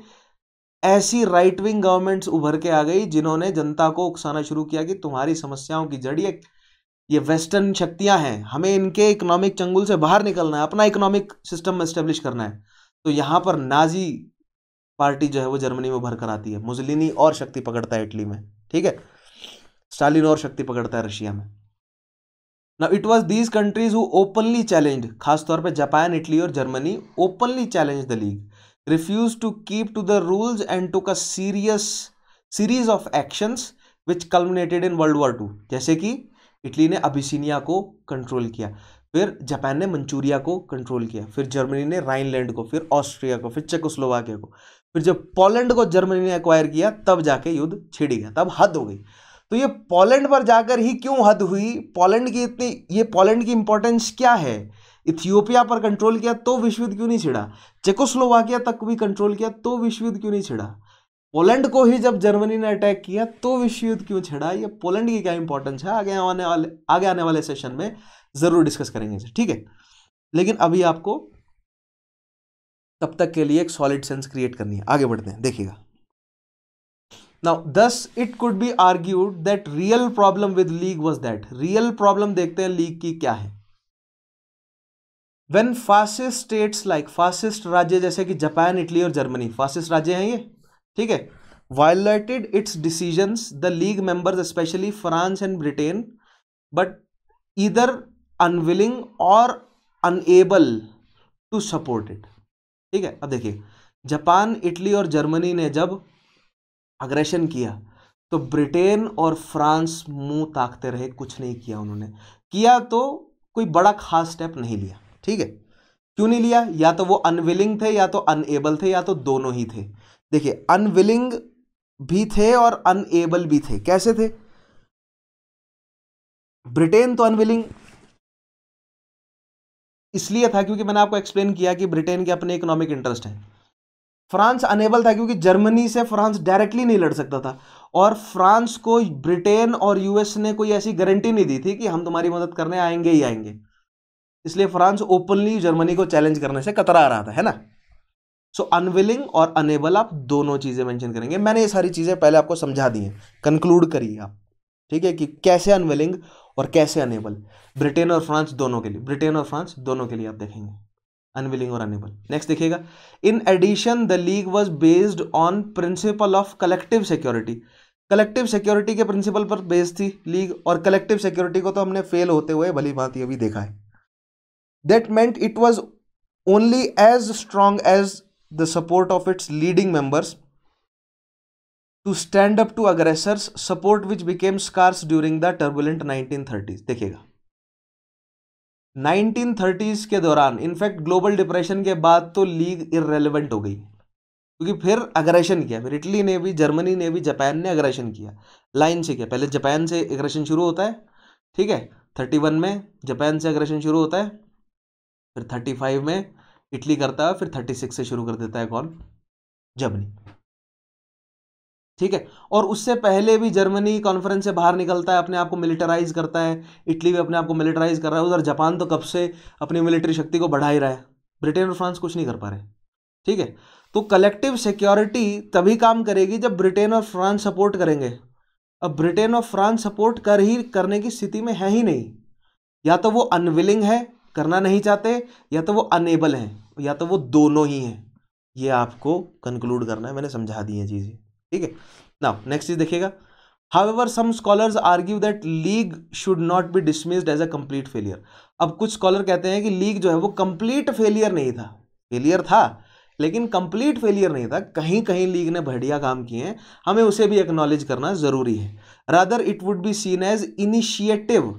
ऐसी राइट विंग गवर्नमेंट्स उभर के आ गई जिन्होंने जनता को उकसाना शुरू किया कि तुम्हारी समस्याओं की जड़ ये ये वेस्टर्न शक्तियां हैं, हमें इनके इकोनॉमिक चंगुल से बाहर निकलना है, अपना इकोनॉमिक सिस्टम एस्टेब्लिश करना है। तो यहाँ पर नाजी पार्टी जो है वो जर्मनी में उभर कर आती है, मुसोलिनी और शक्ति पकड़ता है इटली में, ठीक है, स्टालिन और शक्ति पकड़ता है रशिया में। Now it was these countries who openly challenge, खासतौर पे जापान, इटली और Germany openly challenge the league, refuse to keep to the rules and took a serious series of actions which culminated in world war two. जैसे कि Italy ने Abyssinia को control किया, फिर Japan ने मंचूरिया को control किया, फिर जर्मनी ने राइनलैंड को, फिर ऑस्ट्रिया को, फिर चेकोस्लोवाकिया को, फिर जब पोलैंड को जर्मनी ने एक्वायर किया तब जाके युद्ध छिड़ी गया, तब हद हो गई। तो ये पोलैंड पर जाकर ही क्यों हद हुई, पोलैंड की इतनी ये पोलैंड की इंपॉर्टेंस क्या है? इथियोपिया पर कंट्रोल किया तो विश्व युद्ध क्यों नहीं छिड़ा, चेकोस्लोवाकिया तक भी कंट्रोल किया तो विश्व युद्ध क्यों नहीं छिड़ा, पोलैंड को ही जब जर्मनी ने अटैक किया तो विश्व युद्ध क्यों छिड़ा? ये पोलैंड की क्या इंपॉर्टेंस है, आगे आने वाले आगे आने वाले सेशन में जरूर डिस्कस करेंगे इसे, ठीक है। लेकिन अभी आपको तब तक के लिए एक सॉलिड सेंस क्रिएट करनी है, आगे बढ़ते हैं, देखिएगा। Now thus it could be argued that real problem with league was that, real problem देखते हैं लीग की क्या है। When fascist states like, fascist राज्य जैसे कि जापान, इटली और जर्मनी फासिस्ट राज्य हैं ये, ठीक है, violated its decisions the league members specially France and Britain but either unwilling or unable to support it, ठीक है। अब देखिए जापान, इटली और जर्मनी ने जब अग्रेशन किया तो ब्रिटेन और फ्रांस मुंह ताकते रहे, कुछ नहीं किया उन्होंने, किया तो कोई बड़ा खास स्टेप नहीं लिया, ठीक है। क्यों नहीं लिया, या तो वो अनविलिंग थे या तो अनएबल थे या तो दोनों ही थे। देखिए अनविलिंग भी थे और अनएबल भी थे, कैसे थे? ब्रिटेन तो अनविलिंग इसलिए था क्योंकि मैंने आपको एक्सप्लेन किया कि ब्रिटेन के अपने इकोनॉमिक इंटरेस्ट हैं। फ्रांस अनेबल था क्योंकि जर्मनी से फ्रांस डायरेक्टली नहीं लड़ सकता था और फ्रांस को ब्रिटेन और यूएस ने कोई ऐसी गारंटी नहीं दी थी कि हम तुम्हारी मदद करने आएंगे ही आएंगे, इसलिए फ्रांस ओपनली जर्मनी को चैलेंज करने से कतरा रहा था, है ना। सो अनविलिंग और अनेबल आप दोनों चीज़ें मैंशन करेंगे, मैंने ये सारी चीज़ें पहले आपको समझा दी हैं, कंक्लूड करिए आप, ठीक है, कि कैसे अनविलिंग और कैसे अनेबल, ब्रिटेन और फ्रांस दोनों के लिए, ब्रिटेन और फ्रांस दोनों के लिए आप देखेंगे अनविलिंग और अनेबल। नेक्स्ट देखिएगा, in addition the league was based on principle of collective security, collective security के प्रिंसिपल पर बेस्ड थी लीग और कलेक्टिव सिक्योरिटी को तो हमने फेल होते हुए भली भांति अभी देखा है। That meant it was only as strong as the support of its leading members to stand up to aggressors, support which became scarce during the turbulent nineteen thirties. देखिएगा नाइनटीन थर्टीज़ के दौरान इनफैक्ट ग्लोबल डिप्रेशन के बाद तो league irrelevant हो गई क्योंकि फिर अग्रेशन किया, फिर इटली ने भी, जर्मनी ने भी, जापान ने अग्रेशन किया, लाइन से किया, पहले जापान से अग्रेशन शुरू होता है, ठीक है, थर्टी वन में जापान से अग्रेशन शुरू होता है, फिर थर्टी फाइव में इटली करता है, फिर थर्टी सिक्स से शुरू कर देता है कौन, जर्मनी, ठीक है। और उससे पहले भी जर्मनी कॉन्फ्रेंस से बाहर निकलता है, अपने आप को मिलिटराइज करता है, इटली भी अपने आप को मिलिटराइज कर रहा है, उधर जापान तो कब से अपनी मिलिट्री शक्ति को बढ़ा ही रहा है, ब्रिटेन और फ्रांस कुछ नहीं कर पा रहे, ठीक है। तो कलेक्टिव सिक्योरिटी तभी काम करेगी जब ब्रिटेन और फ्रांस सपोर्ट करेंगे, अब ब्रिटेन और फ्रांस सपोर्ट कर ही करने की स्थिति में है ही नहीं, या तो वो अनविलिंग है, करना नहीं चाहते, या तो वो अनएबल हैं, या तो वो दोनों ही हैं। ये आपको कंक्लूड करना है, मैंने समझा दी है चीज़ें, ठीक है। नाउ नेक्स्ट चीज देखिएगा, however some scholars argue that league should not be dismissed as a complete failure. अब कुछ स्कॉलर कहते हैं कि लीग जो है वो कंप्लीट फेलियर नहीं था, फेलियर था लेकिन कंप्लीट फेलियर नहीं था, कहीं कहीं लीग ने बढ़िया काम किए हैं, हमें उसे भी एक्नॉलेज करना जरूरी है। Rather it would be seen as initiative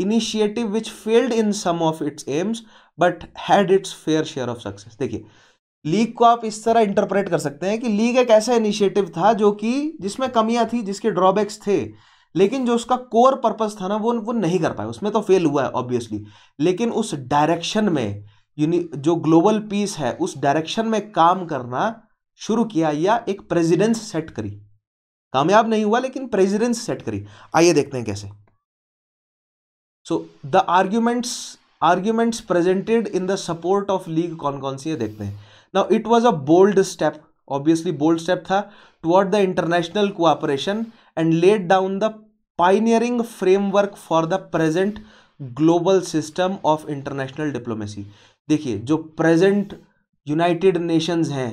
initiative which failed in some of its aims but had its fair share of success. देखिए लीग को आप इस तरह इंटरप्रेट कर सकते हैं कि लीग एक ऐसा इनिशिएटिव था जो कि जिसमें कमियां थी, जिसके ड्रॉबैक्स थे, लेकिन जो उसका कोर पर्पस था ना वो वो नहीं कर पाया, उसमें तो फेल हुआ है ऑब्वियसली, लेकिन उस डायरेक्शन में जो ग्लोबल पीस है उस डायरेक्शन में काम करना शुरू किया या एक प्रेसिडेंस सेट करी। कामयाब नहीं हुआ लेकिन प्रेसिडेंस सेट करी। आइए देखते हैं कैसे। So the arguments arguments presented in the support of league कौन कौन सी है देखते हैं। Now it was a bold step, obviously bold step था toward the international cooperation and laid down the pioneering framework for the present global system of international diplomacy. देखिए जो present United Nations हैं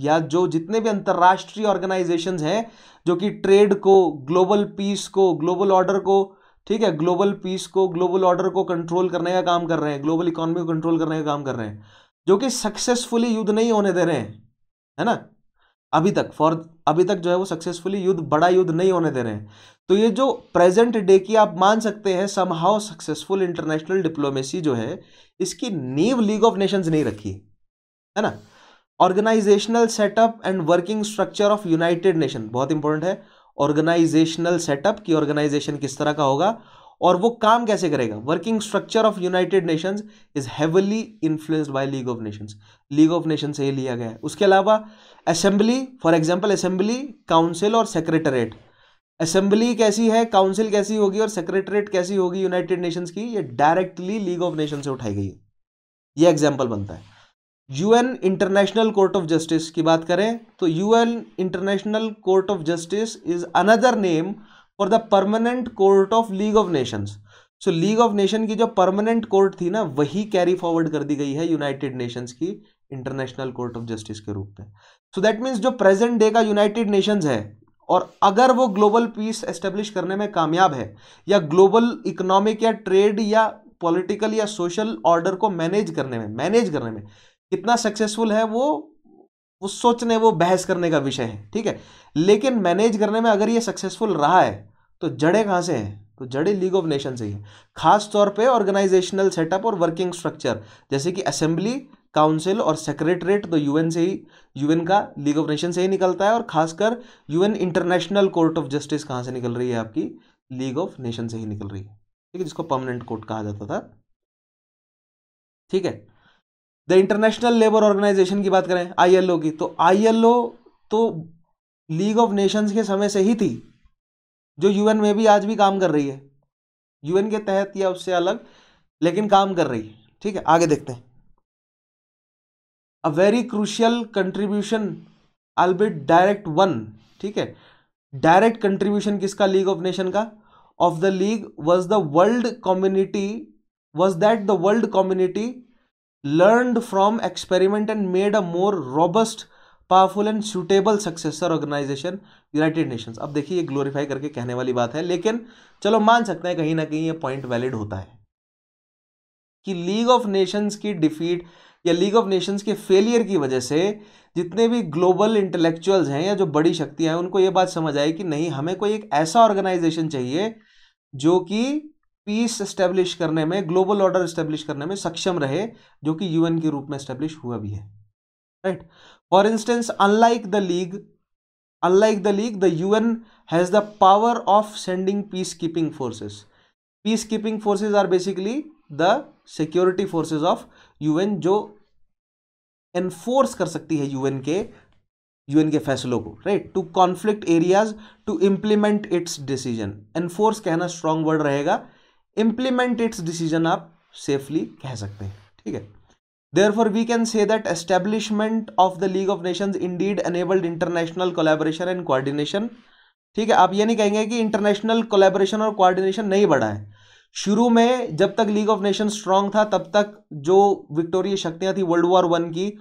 या जो जितने भी अंतर्राष्ट्रीय ऑर्गेनाइजेशंस हैं जो कि ट्रेड को, ग्लोबल पीस को, ग्लोबल ऑर्डर को, ठीक है, ग्लोबल पीस को, ग्लोबल ऑर्डर को कंट्रोल करने का काम कर रहे हैं, ग्लोबल इकोनॉमी को कंट्रोल करने का काम कर रहे हैं, जो कि सक्सेसफुली युद्ध नहीं होने दे रहे हैं, है ना, अभी तक फॉर अभी तक जो है वो सक्सेसफुली युद्ध, बड़ा युद्ध नहीं होने दे रहे हैं। तो ये जो प्रेजेंट डे की आप मान सकते हैं समहाउ सक्सेसफुल इंटरनेशनल डिप्लोमेसी जो है इसकी नींव लीग ऑफ नेशंस नहीं रखी है ना। Organisational setup and working structure of United nation, बहुत इंपॉर्टेंट है ऑर्गेनाइजेशनल सेटअप की, ऑर्गेनाइजेशन किस तरह का होगा और वो काम कैसे करेगा। Working structure of United Nations is heavily influenced by league of Nations, league of Nations से ही लिया गया है। उसके अलावा assembly, for example assembly, council और सेक्रेटरेट। असेंबली कैसी है, काउंसिल कैसी होगी और सेक्रेटरेट कैसी होगी यूनाइटेड नेशंस की, ये डायरेक्टली लीग ऑफ नेशंस से उठाई गई है, ये एग्जाम्पल बनता है। UN international court of justice की बात करें तो UN international court of justice is another name for the permanent court of league of Nations. So league of nation की जो परमानेंट कोर्ट थी ना वही कैरी फॉरवर्ड कर दी गई है यूनाइटेड नेशंस की इंटरनेशनल कोर्ट ऑफ जस्टिस के रूप में। सो दैट मीन्स जो प्रेजेंट डे का यूनाइटेड नेशंस है और अगर वो ग्लोबल पीस एस्टेब्लिश करने में कामयाब है या ग्लोबल इकोनॉमिक या ट्रेड या पॉलिटिकल या सोशल ऑर्डर को मैनेज करने में मैनेज करने में कितना सक्सेसफुल है वो वो सोचने वो बहस करने का विषय है, ठीक है, लेकिन मैनेज करने में अगर ये सक्सेसफुल रहा है तो जड़े कहाँ से हैं, तो जड़े लीग ऑफ नेशन से ही है, खास तौर पे ऑर्गेनाइजेशनल सेटअप और वर्किंग स्ट्रक्चर जैसे कि असेंबली, काउंसिल और सेक्रेटरेट तो यूएन से ही, यूएन का लीग ऑफ नेशन से ही निकलता है और खासकर UN international court of justice कहाँ से निकल रही है, आपकी लीग ऑफ नेशन से ही निकल रही है, ठीक है, जिसको परमानेंट कोर्ट कहा जाता था, ठीक है। द इंटरनेशनल लेबर ऑर्गेनाइजेशन की बात करें आईएलओ की, तो आईएलओ तो लीग ऑफ नेशंस के समय से ही थी जो यूएन में भी आज भी काम कर रही है, यूएन के तहत या उससे अलग लेकिन काम कर रही है, ठीक है। आगे देखते हैं। A very crucial contribution albeit direct one, ठीक है, डायरेक्ट कंट्रीब्यूशन किसका, लीग ऑफ नेशन का, of the league was the world community was that the world community learned from experiment and made a more robust, powerful and suitable successor organization United Nations। अब देखिए ये glorify करके कहने वाली बात है लेकिन चलो मान सकते हैं कहीं ना कहीं ये पॉइंट वैलिड होता है कि लीग ऑफ नेशंस की डिफीट या लीग ऑफ नेशंस के फेलियर की वजह से जितने भी ग्लोबल इंटेलेक्चुअल्स हैं या जो बड़ी शक्तियां हैं उनको ये बात समझ आई कि नहीं हमें कोई एक ऐसा ऑर्गेनाइजेशन चाहिए जो कि पीस एस्टेब्लिश करने में, ग्लोबल ऑर्डर एस्टेब्लिश करने में सक्षम रहे, जो कि यूएन के रूप में एस्टेब्लिश हुआ भी है, right. For instance unlike the League unlike the league the UN has the power of sending peace keeping forces. Peace keeping forces are basically the security forces of UN जो enforce कर सकती है UN के UN के फैसलों को, right, to conflict areas to implement its decision. Enforce कहना strong word रहेगा, implement its decision आप safely कह सकते हैं, ठीक है। Therefore we can say that establishment of the League of Nations indeed enabled international collaboration and coordination, ठीक है। आप ये नहीं कहेंगे कि international collaboration और coordination नहीं बढ़ा है। शुरू में जब तक League of Nations strong था तब तक जो विक्टोरिय शक्तियां थी वर्ल्ड वॉर वन की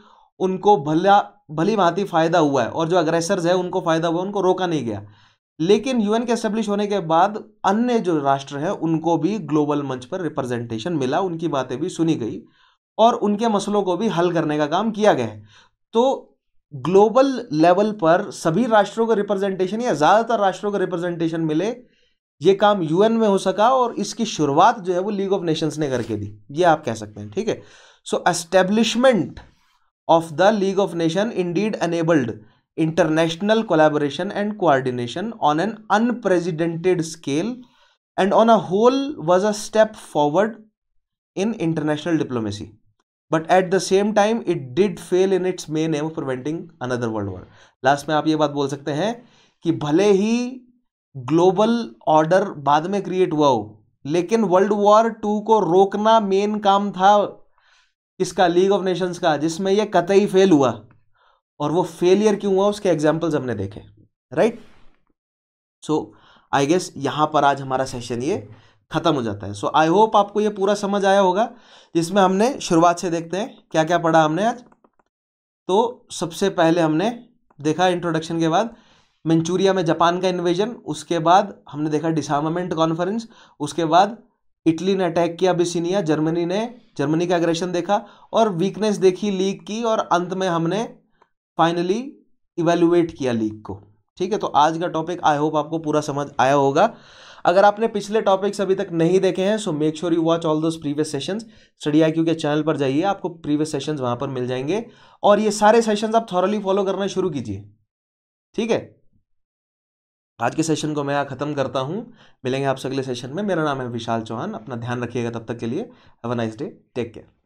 उनको भला भली भांति फायदा हुआ है और जो अग्रेसर्स है उनको फायदा हुआ, उनको रोका नहीं गया, लेकिन यूएन के एस्टेब्लिश होने के बाद अन्य जो राष्ट्र हैं उनको भी ग्लोबल मंच पर रिप्रेजेंटेशन मिला, उनकी बातें भी सुनी गई और उनके मसलों को भी हल करने का काम किया गया। तो ग्लोबल लेवल पर सभी राष्ट्रों को रिप्रेजेंटेशन या ज़्यादातर राष्ट्रों को रिप्रेजेंटेशन मिले, ये काम यूएन में हो सका और इसकी शुरुआत जो है वो लीग ऑफ नेशंस ने करके दी, ये आप कह सकते हैं, ठीक है। So establishment of the league of nation indeed enabled international collaboration and coordination on an unprecedented scale and on a whole was a step forward in international diplomacy but at the same time it did fail in its main aim of preventing another world war. Last में आप ये बात बोल सकते हैं कि भले ही global order बाद में क्रिएट हुआ हो, लेकिन वर्ल्ड वॉर टू को रोकना मेन काम था इसका, लीग ऑफ नेशंस का, जिसमें ये कतई फेल हुआ। और वो फेलियर क्यों हुआ उसके एग्जाम्पल्स हमने देखे, राइट। सो आई गेस यहाँ पर आज हमारा सेशन ये खत्म हो जाता है। सो आई होप आपको ये पूरा समझ आया होगा, जिसमें हमने शुरुआत से देखते हैं क्या क्या पढ़ा हमने आज। तो सबसे पहले हमने देखा इंट्रोडक्शन के बाद मंचूरिया में जापान का इन्वेजन, उसके बाद हमने देखा डिसआर्मामेंट कॉन्फ्रेंस, उसके बाद इटली ने अटैक किया अबिसिनिया, जर्मनी ने जर्मनी का एग्रेशन देखा और वीकनेस देखी लीग की, और अंत में हमने फाइनली इवेलुएट किया लीग को। ठीक है, तो आज का टॉपिक आई होप आपको पूरा समझ आया होगा। अगर आपने पिछले टॉपिक्स अभी तक नहीं देखे हैं so make sure you watch all those previous sessions. Study I Q के चैनल पर जाइए, आपको प्रीवियस सेशंस वहां पर मिल जाएंगे और ये सारे सेशंस आप थॉरली फॉलो करना शुरू कीजिए। ठीक है, आज के सेशन को मैं यहाँ खत्म करता हूँ, मिलेंगे आपसे अगले सेशन में। मेरा नाम है विशाल चौहान, अपना ध्यान रखिएगा, तब तक के लिए have a nice day, take care.